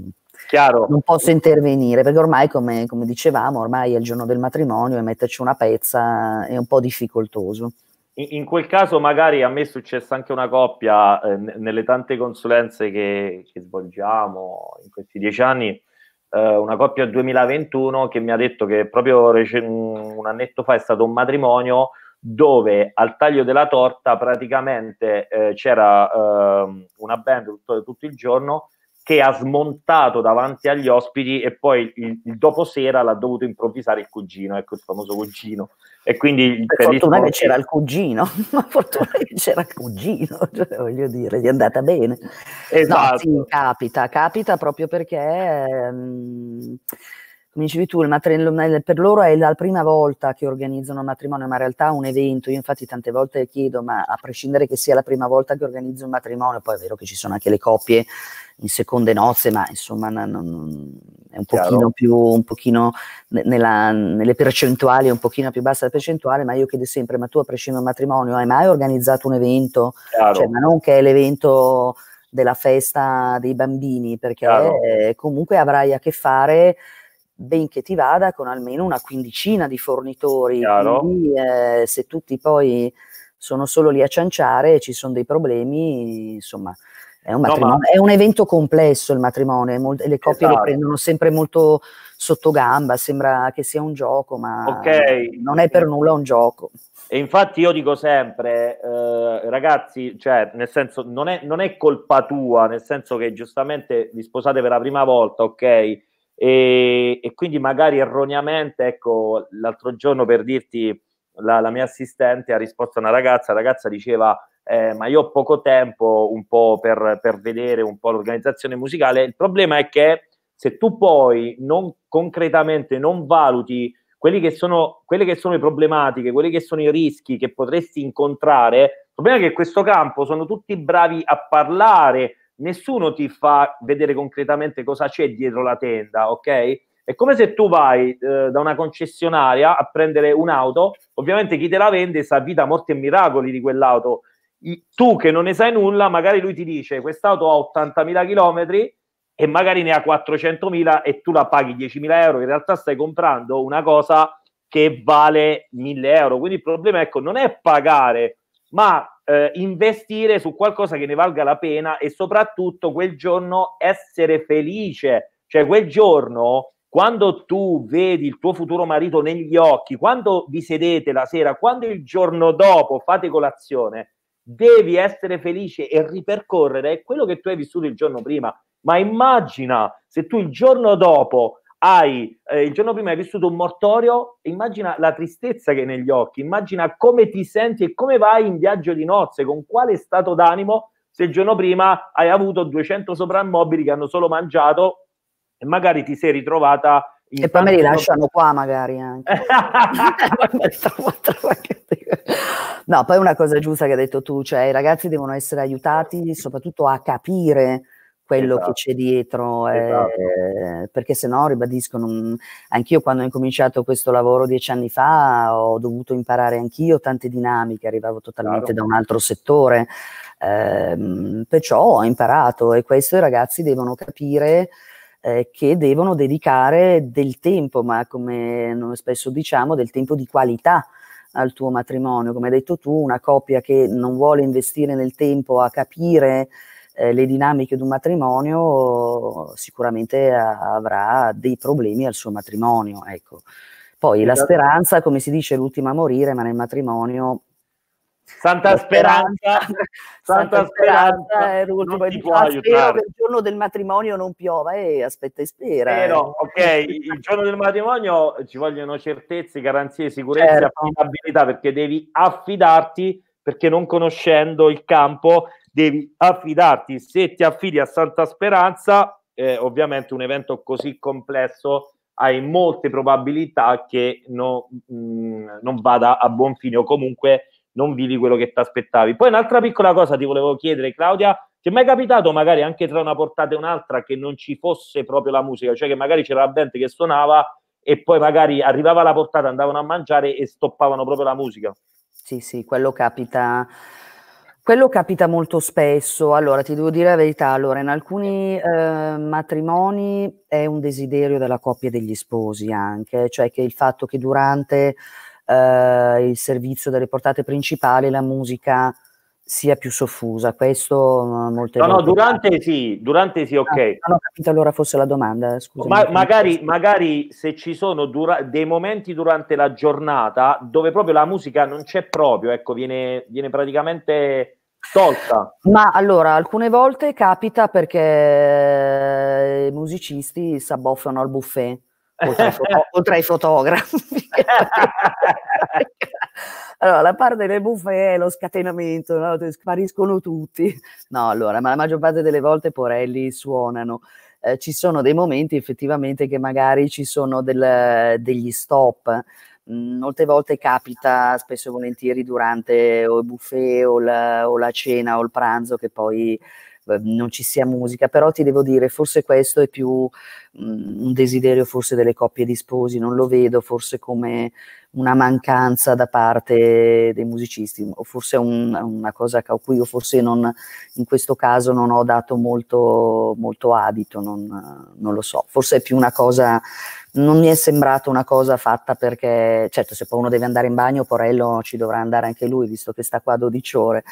Chiaro. non posso intervenire, perché ormai, come, come dicevamo, ormai è il giorno del matrimonio e metterci una pezza è un po' difficoltoso. In, in quel caso magari a me è successa anche una coppia, eh, nelle tante consulenze che, che svolgiamo in questi dieci anni, una coppia duemilaventuno che mi ha detto che proprio un annetto fa è stato un matrimonio dove al taglio della torta praticamente eh, c'era eh, una band tutto, tutto il giorno, che ha smontato davanti agli ospiti, e poi il, il doposera l'ha dovuto improvvisare il cugino, ecco, il famoso cugino. E quindi per fortuna che c'era il cugino, ma fortuna che c'era il cugino, cioè, voglio dire, gli è andata bene. Esatto. No, sì, capita, capita proprio perché... Ehm... come dicevi tu, il matri- per loro è la prima volta che organizzano un matrimonio, ma in realtà è un evento. Io infatti tante volte chiedo, ma a prescindere che sia la prima volta che organizzo un matrimonio, poi è vero che ci sono anche le coppie in seconde nozze, ma insomma non, non, è un pochino più, un pochino nella, nelle percentuali è un pochino più bassa la percentuale, ma io chiedo sempre, ma tu a prescindere da un matrimonio hai mai organizzato un evento? Cioè, ma non che è l'evento della festa dei bambini, perché eh, comunque avrai a che fare, ben che ti vada, con almeno una quindicina di fornitori. Quindi, eh, se tutti poi sono solo lì a cianciare e ci sono dei problemi, insomma è un matrimonio, no, ma... è un evento complesso il matrimonio, è molto, le coppie esatto. lo prendono sempre molto sotto gamba, sembra che sia un gioco, ma okay. non è per nulla un gioco. E infatti io dico sempre, eh, ragazzi, cioè nel senso non è, non è colpa tua, nel senso che giustamente vi sposate per la prima volta, ok? E, e quindi magari erroneamente, ecco, l'altro giorno, per dirti, la, la mia assistente ha risposto a una ragazza, la ragazza diceva eh, ma io ho poco tempo un po' per, per vedere un po' l'organizzazione musicale. Il problema è che se tu poi non concretamente non valuti quelli che sono, quelle che sono le problematiche, quelli che sono i rischi che potresti incontrare, il problema è che in questo campo sono tutti bravi a parlare, nessuno ti fa vedere concretamente cosa c'è dietro la tenda, ok? È come se tu vai eh, da una concessionaria a prendere un'auto, ovviamente chi te la vende sa vita, morte e miracoli di quell'auto. I, tu che non ne sai nulla, magari lui ti dice quest'auto ha ottantamila chilometri e magari ne ha quattrocentomila e tu la paghi diecimila euro, in realtà stai comprando una cosa che vale mille euro, quindi il problema, ecco, non è pagare, ma eh, investire su qualcosa che ne valga la pena, e soprattutto quel giorno essere felice, cioè quel giorno quando tu vedi il tuo futuro marito negli occhi, quando vi sedete la sera, quando il giorno dopo fate colazione, devi essere felice e ripercorrere quello che tu hai vissuto il giorno prima. Ma immagina se tu il giorno dopo hai, eh, il giorno prima hai vissuto un mortorio, immagina la tristezza che hai negli occhi, immagina come ti senti e come vai in viaggio di nozze, con quale stato d'animo, se il giorno prima hai avuto duecento soprammobili che hanno solo mangiato e magari ti sei ritrovata... In e poi me li lasciano qua magari anche. No, poi una cosa giusta che hai detto tu, cioè i ragazzi devono essere aiutati soprattutto a capire quello esatto. che c'è dietro, eh, esatto. perché se no, ribadisco, non... anch'io quando ho incominciato questo lavoro dieci anni fa ho dovuto imparare anch'io tante dinamiche, arrivavo totalmente claro. da un altro settore, eh, perciò ho imparato, e questo i ragazzi devono capire eh, che devono dedicare del tempo, ma come noi spesso diciamo, del tempo di qualità al tuo matrimonio. Come hai detto tu, una coppia che non vuole investire nel tempo a capire Eh, le dinamiche di un matrimonio sicuramente a, avrà dei problemi al suo matrimonio, ecco. Poi esatto. la speranza, come si dice, è l'ultima a morire, ma nel matrimonio Santa Speranza, speranza Santa, Santa Speranza, speranza è l'ultima. Ah, spero che il giorno del matrimonio non piova, eh, aspetta e spera. Eh, eh. No, ok, il giorno del matrimonio ci vogliono certezze, garanzie, sicurezza, certo. affidabilità, perché devi affidarti, perché non conoscendo il campo devi affidarti. Se ti affidi a Santa Speranza, eh, ovviamente un evento così complesso hai molte probabilità che no, mh, non vada a buon fine, o comunque non vivi quello che ti aspettavi. Poi un'altra piccola cosa ti volevo chiedere, Claudia: ti è mai capitato magari anche tra una portata e un'altra che non ci fosse proprio la musica, cioè che magari c'era la band che suonava e poi magari arrivava la portata, andavano a mangiare e stoppavano proprio la musica? Sì, sì, quello capita... Quello capita molto spesso. Allora, ti devo dire la verità, allora, in alcuni eh, matrimoni è un desiderio della coppia e degli sposi anche, cioè che il fatto che durante eh, il servizio delle portate principali la musica sia più soffusa, questo molte no, volte... No, no, durante sì, durante sì, ok. Ah, non ho capito allora fosse la domanda, scusa. Ma, magari, magari se ci sono dura- dei momenti durante la giornata dove proprio la musica non c'è proprio, ecco, viene, viene praticamente tolta. Ma allora, alcune volte capita perché i musicisti s'abboffano al buffet, oltre ai, foto- oltre ai fotografi. Allora, la parte del buffet è lo scatenamento, no? Spariscono tutti. No, allora, ma la maggior parte delle volte porelli suonano. eh, ci sono dei momenti effettivamente che magari ci sono del, degli stop. Molte volte capita, spesso e volentieri, durante o il buffet o la, o la cena o il pranzo, che poi eh, non ci sia musica, però ti devo dire, forse questo è più mh, un desiderio forse delle coppie di sposi, non lo vedo forse come una mancanza da parte dei musicisti, o forse è un, una cosa a cui io forse non, in questo caso non ho dato molto, molto adito, non, non lo so, forse è più una cosa... Non mi è sembrata una cosa fatta perché, certo, se poi uno deve andare in bagno, Porello ci dovrà andare anche lui, visto che sta qua dodici ore,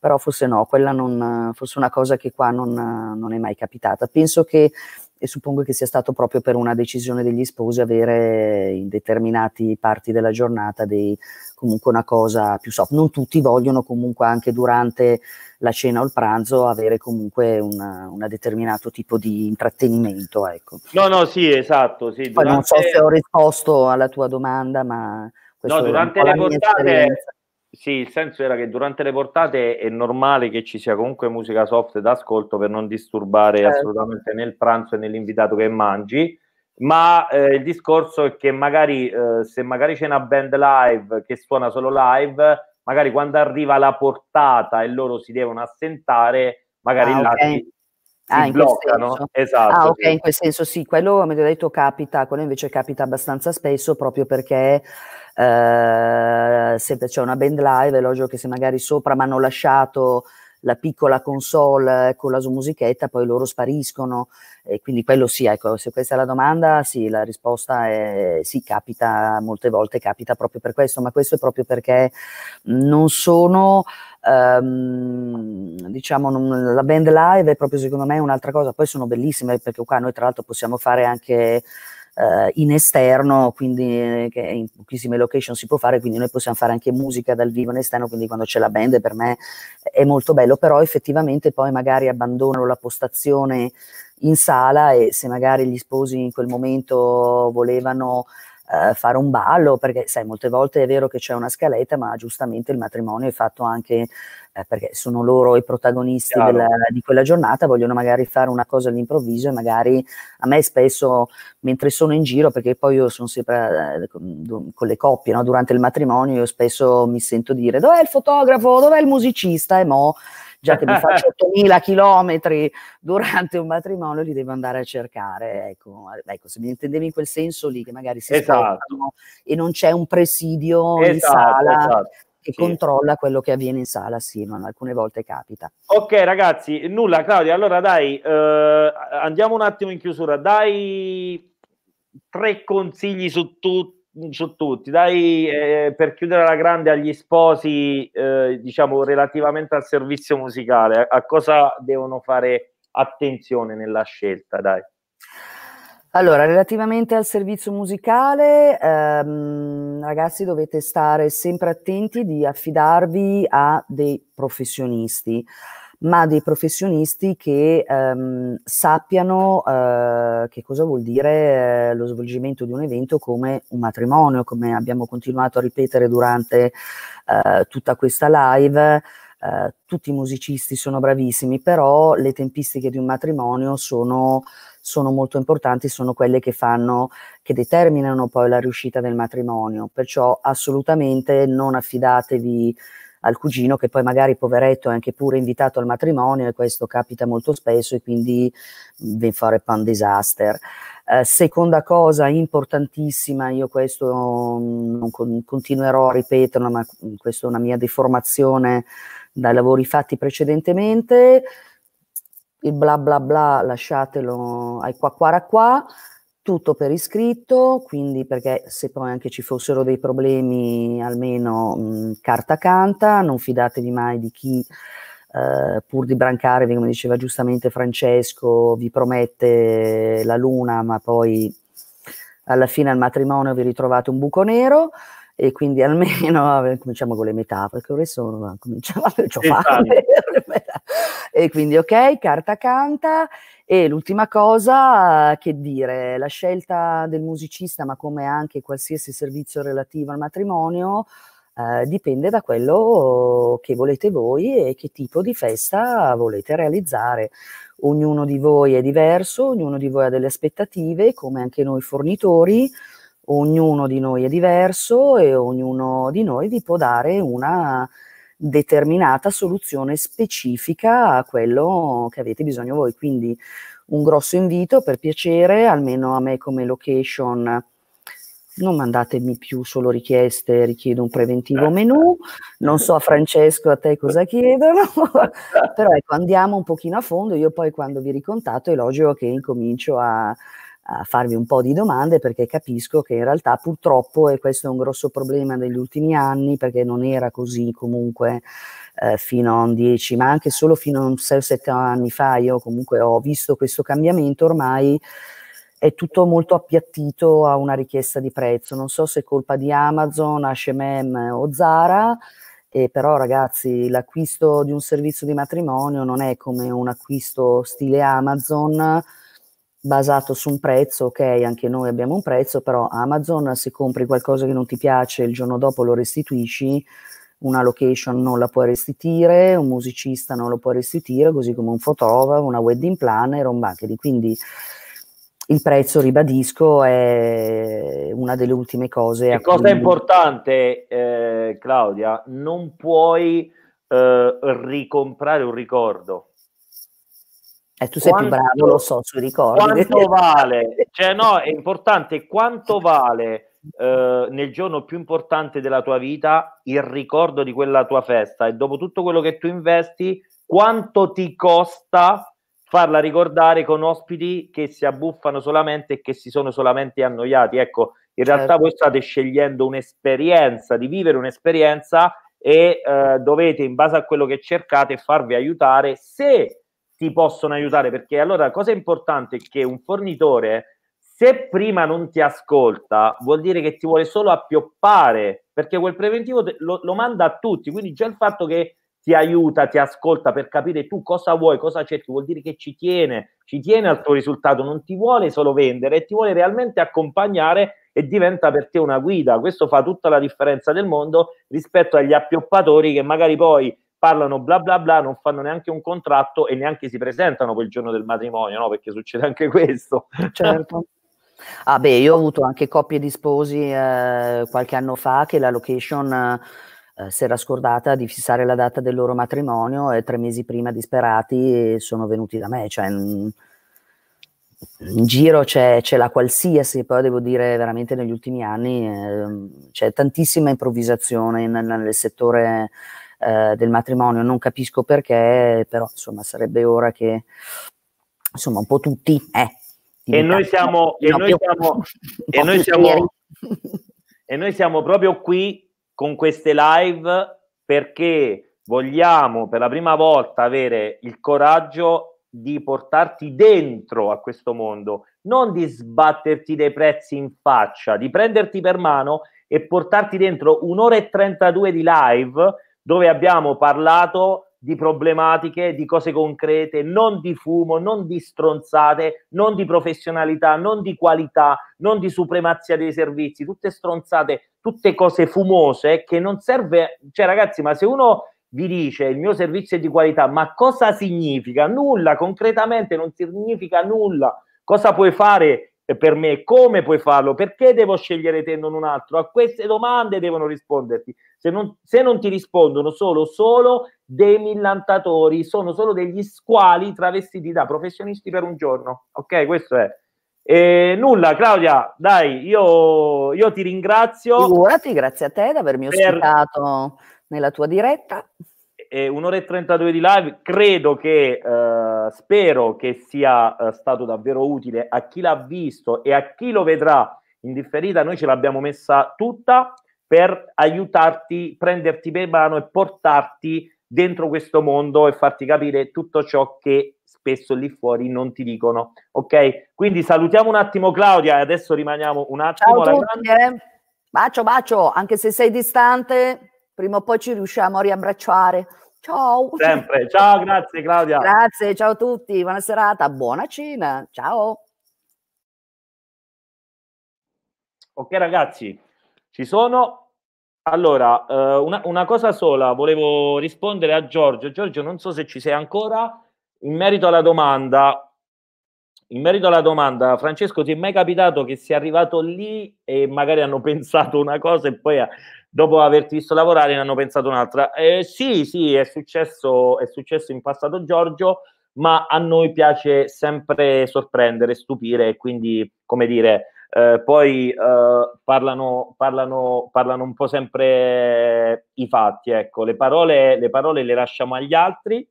però forse no, quella non, forse una cosa che qua non, non è mai capitata. Penso che, e suppongo che sia stato proprio per una decisione degli sposi, avere in determinati parti della giornata dei, comunque una cosa più soft. Non tutti vogliono comunque anche durante la cena o il pranzo avere comunque un determinato tipo di intrattenimento, ecco. No, no, sì, esatto. Sì, poi durante... non so se ho risposto alla tua domanda, ma... No, durante le portate... Sì, il senso era che durante le portate è normale che ci sia comunque musica soft da ascolto per non disturbare, certo, assolutamente né il pranzo né l'invitato che mangi, ma eh, il discorso è che magari eh, se magari c'è una band live che suona solo live, magari quando arriva la portata e loro si devono assentare, magari ah, là okay. si, si ah, bloccano. Esatto, ah, ok, sì. In quel senso sì, quello mi hai detto capita, quello invece capita abbastanza spesso proprio perché... Uh, se c'è una band live, elogio che se magari sopra mi hanno lasciato la piccola console con la sua musichetta, poi loro spariscono, e quindi quello sì, ecco, se questa è la domanda, sì, la risposta è sì, capita, molte volte capita proprio per questo, ma questo è proprio perché non sono... Um, diciamo non, la band live è proprio secondo me un'altra cosa, poi sono bellissime perché qua noi tra l'altro possiamo fare anche uh, in esterno, quindi che in pochissime location si può fare, quindi noi possiamo fare anche musica dal vivo in esterno, quindi quando c'è la band per me è molto bello, però effettivamente poi magari abbandonano la postazione in sala e se magari gli sposi in quel momento volevano Uh, fare un ballo, perché sai, molte volte è vero che c'è una scaletta, ma giustamente il matrimonio è fatto anche eh, perché sono loro i protagonisti della, di quella giornata, vogliono magari fare una cosa all'improvviso e magari a me spesso mentre sono in giro, perché poi io sono sempre eh, con le coppie, no? Durante il matrimonio io spesso mi sento dire dov'è il fotografo, dov'è il musicista, e mo già che mi faccio ottomila chilometri durante un matrimonio li devo andare a cercare, ecco, ecco, se mi intendevi in quel senso lì, che magari si esatto. spostano e non c'è un presidio esatto, in sala esatto. che sì. controlla quello che avviene in sala, sì, ma alcune volte capita. Ok ragazzi, nulla Claudia, allora dai, eh, andiamo un attimo in chiusura, dai tre consigli su tutti, su tutti, dai, eh, per chiudere la grande agli sposi, eh, diciamo relativamente al servizio musicale, a, a cosa devono fare attenzione nella scelta, dai. Allora, relativamente al servizio musicale, ehm, ragazzi, dovete stare sempre attenti di affidarvi a dei professionisti, ma dei professionisti che ehm, sappiano eh, che cosa vuol dire eh, lo svolgimento di un evento come un matrimonio, come abbiamo continuato a ripetere durante eh, tutta questa live. Eh, tutti i musicisti sono bravissimi, però le tempistiche di un matrimonio sono, sono molto importanti, sono quelle che fanno, che determinano poi la riuscita del matrimonio, perciò assolutamente non affidatevi al cugino che poi magari poveretto è anche pure invitato al matrimonio, e questo capita molto spesso e quindi vi fare pan disaster. Eh, seconda cosa importantissima, io questo non con, continuerò a ripeterlo, ma questa è una mia deformazione dai lavori fatti precedentemente, il bla bla bla lasciatelo ai qua qua qua, tutto per iscritto, quindi perché se poi anche ci fossero dei problemi almeno mh, carta canta, non fidatevi mai di chi eh, pur di brancarvi, come diceva giustamente Francesco, vi promette la luna ma poi alla fine al matrimonio vi ritrovate un buco nero, e quindi almeno cominciamo con le metafore, perché adesso non cominciamo a fare e quindi ok, carta canta. E l'ultima cosa, che dire, la scelta del musicista, ma come anche qualsiasi servizio relativo al matrimonio, eh, dipende da quello che volete voi e che tipo di festa volete realizzare. Ognuno di voi è diverso, ognuno di voi ha delle aspettative, come anche noi fornitori, ognuno di noi è diverso e ognuno di noi vi può dare una determinata soluzione specifica a quello che avete bisogno voi. Quindi un grosso invito, per piacere, almeno a me come location, non mandatemi più solo richieste, richiedo un preventivo menù, non so a Francesco a te cosa chiedono, però ecco, andiamo un pochino a fondo. Io poi quando vi ricontatto è logico che incomincio a, a farvi un po' di domande, perché capisco che in realtà purtroppo, e questo è un grosso problema degli ultimi anni, perché non era così comunque eh, fino a dieci, ma anche solo fino a sei o sette anni fa, io comunque ho visto questo cambiamento, ormai è tutto molto appiattito a una richiesta di prezzo. Non so se è colpa di Amazon, acca e emme o Zara, eh, però ragazzi, l'acquisto di un servizio di matrimonio non è come un acquisto stile Amazon basato su un prezzo. Ok, anche noi abbiamo un prezzo, però Amazon, se compri qualcosa che non ti piace il giorno dopo lo restituisci, una location non la puoi restituire, un musicista non lo puoi restituire, così come un fotografo, una wedding planner, un banquet. Quindi il prezzo, ribadisco, è una delle ultime cose. La cosa importante, eh, Claudia, non puoi eh, ricomprare un ricordo. Eh, tu sei quanto, più bravo, lo so, sui ricordi. Quanto vale? Cioè no, è importante quanto vale eh, nel giorno più importante della tua vita il ricordo di quella tua festa, e dopo tutto quello che tu investi, quanto ti costa farla ricordare con ospiti che si abbuffano solamente e che si sono solamente annoiati. Ecco, in certo. realtà voi state scegliendo un'esperienza, di vivere un'esperienza, e eh, dovete, in base a quello che cercate, farvi aiutare, se ti possono aiutare, perché allora la cosa importante è che un fornitore, se prima non ti ascolta, vuol dire che ti vuole solo appioppare, perché quel preventivo lo, lo manda a tutti, quindi già il fatto che ti aiuta, ti ascolta per capire tu cosa vuoi, cosa cerchi, vuol dire che ci tiene, ci tiene al tuo risultato, non ti vuole solo vendere, ti vuole realmente accompagnare e diventa per te una guida. Questo fa tutta la differenza del mondo rispetto agli appioppatori che magari poi parlano bla bla bla, non fanno neanche un contratto e neanche si presentano quel giorno del matrimonio, no? Perché succede anche questo. Certo. Ah beh, io ho avuto anche coppie di sposi eh, qualche anno fa che la location... Eh, si era scordata di fissare la data del loro matrimonio e tre mesi prima, disperati, sono venuti da me. Cioè, in, in giro c'è la qualsiasi. Poi devo dire, veramente negli ultimi anni eh, c'è tantissima improvvisazione nel, nel settore eh, del matrimonio, non capisco perché, però insomma sarebbe ora che insomma un po' tutti eh, e noi siamo no, e noi siamo, e noi siamo, e noi siamo proprio qui con queste live, perché vogliamo per la prima volta avere il coraggio di portarti dentro a questo mondo, non di sbatterti dei prezzi in faccia, di prenderti per mano e portarti dentro un'ora e trentadue di live dove abbiamo parlato di problematiche, di cose concrete, non di fumo, non di stronzate, non di professionalità, non di qualità, non di supremazia dei servizi, tutte stronzate, tutte cose fumose che non serve. Cioè ragazzi, ma se uno vi dice il mio servizio è di qualità, ma cosa significa? Nulla, concretamente non significa nulla. Cosa puoi fare per me? Come puoi farlo? Perché devo scegliere te e non un altro? A queste domande devono risponderti. Se non, se non ti rispondono, solo solo dei millantatori, sono solo degli squali travestiti da professionisti per un giorno. Ok, questo è. E nulla, Claudia, dai, io, io ti ringrazio. Figurati, grazie a te di avermi ospitato nella tua diretta. Un'ora e trentadue di live, credo che, eh, spero che sia eh, stato davvero utile a chi l'ha visto e a chi lo vedrà in differita. Noi ce l'abbiamo messa tutta per aiutarti, prenderti per mano e portarti dentro questo mondo e farti capire tutto ciò che spesso lì fuori non ti dicono. Ok, quindi salutiamo un attimo Claudia e adesso rimaniamo un attimo alla grande. Bacio bacio, anche se sei distante, prima o poi ci riusciamo a riabbracciare. Ciao. Sempre. Ciao, grazie Claudia. Grazie, ciao a tutti, buona serata, buona cena. Ciao. Ok ragazzi, ci sono. Allora, una, una cosa sola, volevo rispondere a Giorgio. Giorgio, non so se ci sei ancora, in merito alla domanda, in merito alla domanda, Francesco, ti è mai capitato che sei arrivato lì e magari hanno pensato una cosa e poi dopo averti visto lavorare ne hanno pensato un'altra? Eh, sì, sì, è successo, è successo in passato, Giorgio, ma a noi piace sempre sorprendere, stupire, quindi, come dire, eh, poi eh, parlano, parlano, parlano un po' sempre i fatti, ecco, le parole, le parole le lasciamo agli altri.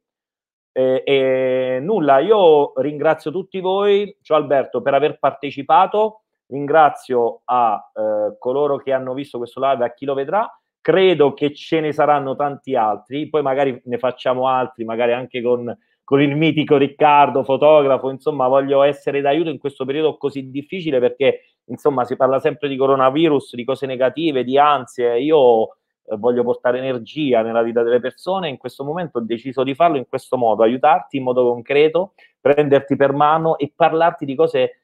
E, e nulla, io ringrazio tutti voi, ciao Alberto, per aver partecipato, ringrazio a eh, coloro che hanno visto questo live, a chi lo vedrà, credo che ce ne saranno tanti altri, poi magari ne facciamo altri, magari anche con, con il mitico Riccardo, fotografo, insomma voglio essere d'aiuto in questo periodo così difficile, perché insomma si parla sempre di coronavirus, di cose negative, di ansie, io voglio portare energia nella vita delle persone, in questo momento ho deciso di farlo in questo modo, aiutarti in modo concreto, prenderti per mano e parlarti di cose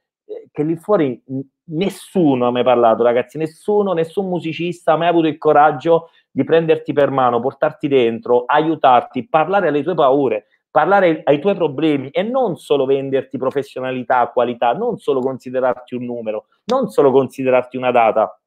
che lì fuori nessuno ha mai parlato, ragazzi, nessuno, nessun musicista ha mai avuto il coraggio di prenderti per mano, portarti dentro, aiutarti, parlare alle tue paure, parlare ai tuoi problemi e non solo venderti professionalità, qualità, non solo considerarti un numero, non solo considerarti una data.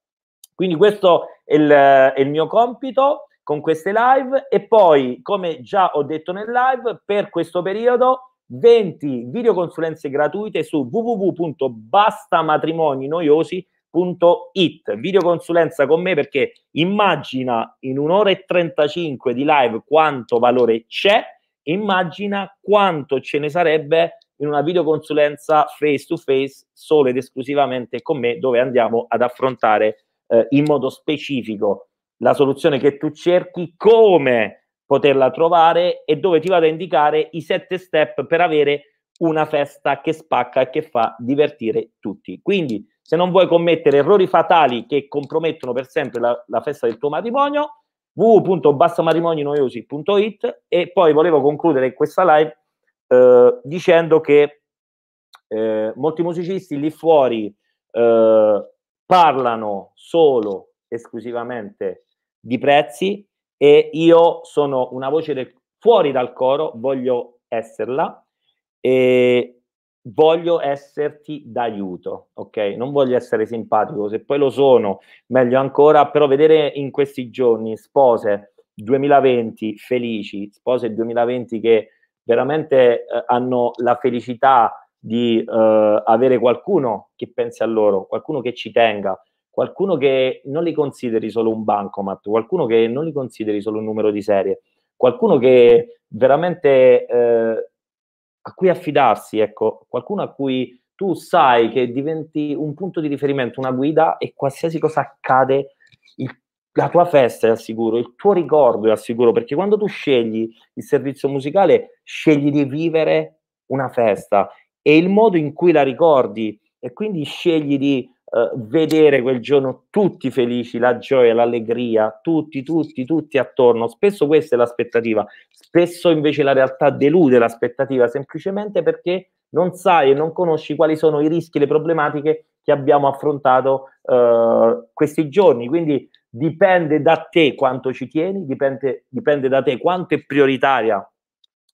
Quindi questo è il, è il mio compito con queste live e poi, come già ho detto nel live, per questo periodo venti videoconsulenze gratuite su www punto bastamatrimoninoiosi punto it. Videoconsulenza con me, perché immagina in un'ora e trentacinque di live quanto valore c'è, immagina quanto ce ne sarebbe in una videoconsulenza face to face solo ed esclusivamente con me, dove andiamo ad affrontare Eh, in modo specifico la soluzione che tu cerchi, come poterla trovare e dove ti vado a indicare i sette step per avere una festa che spacca e che fa divertire tutti. Quindi, se non vuoi commettere errori fatali che compromettono per sempre la, la festa del tuo matrimonio, www punto bastamatrimoninoiosi punto it. E poi volevo concludere questa live eh, dicendo che eh, molti musicisti lì fuori eh, parlano solo esclusivamente di prezzi e io sono una voce del, fuori dal coro, voglio esserla e voglio esserti d'aiuto, ok? Non voglio essere simpatico, se poi lo sono meglio ancora, però vedere in questi giorni spose duemilaventi felici, spose duemilaventi che veramente eh, hanno la felicità di eh, avere qualcuno che pensi a loro, qualcuno che ci tenga, qualcuno che non li consideri solo un bancomat, qualcuno che non li consideri solo un numero di serie, qualcuno che veramente eh, a cui affidarsi, ecco, qualcuno a cui tu sai che diventi un punto di riferimento, una guida, e qualsiasi cosa accade, il, la tua festa è al sicuro, il tuo ricordo è al sicuro, perché quando tu scegli il servizio musicale, scegli di vivere una festa, e il modo in cui la ricordi, e quindi scegli di eh, vedere quel giorno tutti felici, la gioia, l'allegria, tutti, tutti, tutti attorno. Spesso questa è l'aspettativa, spesso invece la realtà delude l'aspettativa, semplicemente perché non sai e non conosci quali sono i rischi e le problematiche che abbiamo affrontato eh, questi giorni. Quindi dipende da te quanto ci tieni, dipende, dipende da te quanto è prioritaria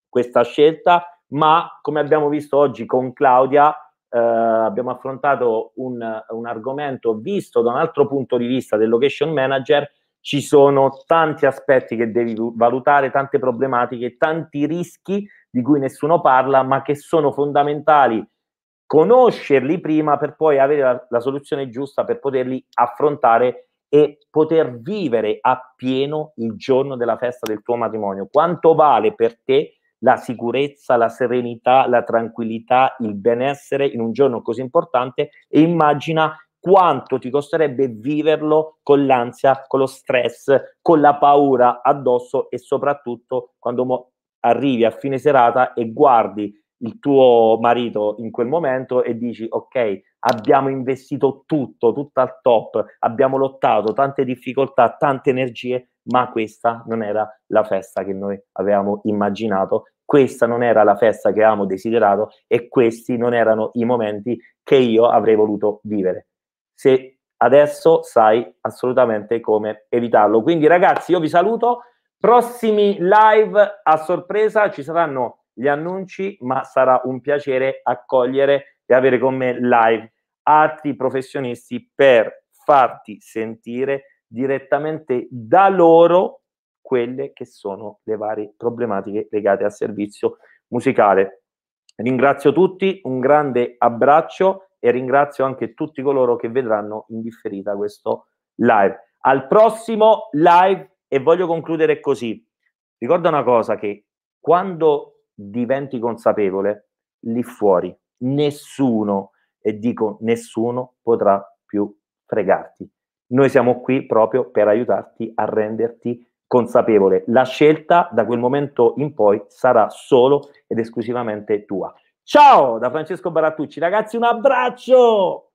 questa scelta, ma come abbiamo visto oggi con Claudia, eh, abbiamo affrontato un, un argomento visto da un altro punto di vista del location manager, ci sono tanti aspetti che devi valutare, tante problematiche, tanti rischi di cui nessuno parla, ma che sono fondamentali conoscerli prima per poi avere la, la soluzione giusta per poterli affrontare e poter vivere appieno il giorno della festa del tuo matrimonio. Quanto vale per te la sicurezza, la serenità, la tranquillità, il benessere in un giorno così importante, e immagina quanto ti costerebbe viverlo con l'ansia, con lo stress, con la paura addosso, e soprattutto quando arrivi a fine serata e guardi il tuo marito in quel momento e dici: ok, abbiamo investito tutto, tutto al top, abbiamo lottato, tante difficoltà, tante energie, ma questa non era la festa che noi avevamo immaginato, questa non era la festa che avevamo desiderato e questi non erano i momenti che io avrei voluto vivere. Se adesso sai assolutamente come evitarlo. Quindi ragazzi, io vi saluto, prossimi live a sorpresa, ci saranno gli annunci, ma sarà un piacere accogliere e avere con me live altri professionisti per farti sentire direttamente da loro quelle che sono le varie problematiche legate al servizio musicale. Ringrazio tutti, un grande abbraccio e ringrazio anche tutti coloro che vedranno in differita questo live. Al prossimo live, e voglio concludere così. Ricorda una cosa, che quando diventi consapevole, lì fuori nessuno, e dico nessuno, potrà più fregarti. Noi siamo qui proprio per aiutarti a renderti consapevole. La scelta da quel momento in poi sarà solo ed esclusivamente tua. Ciao da Francesco Barattucci, ragazzi, un abbraccio!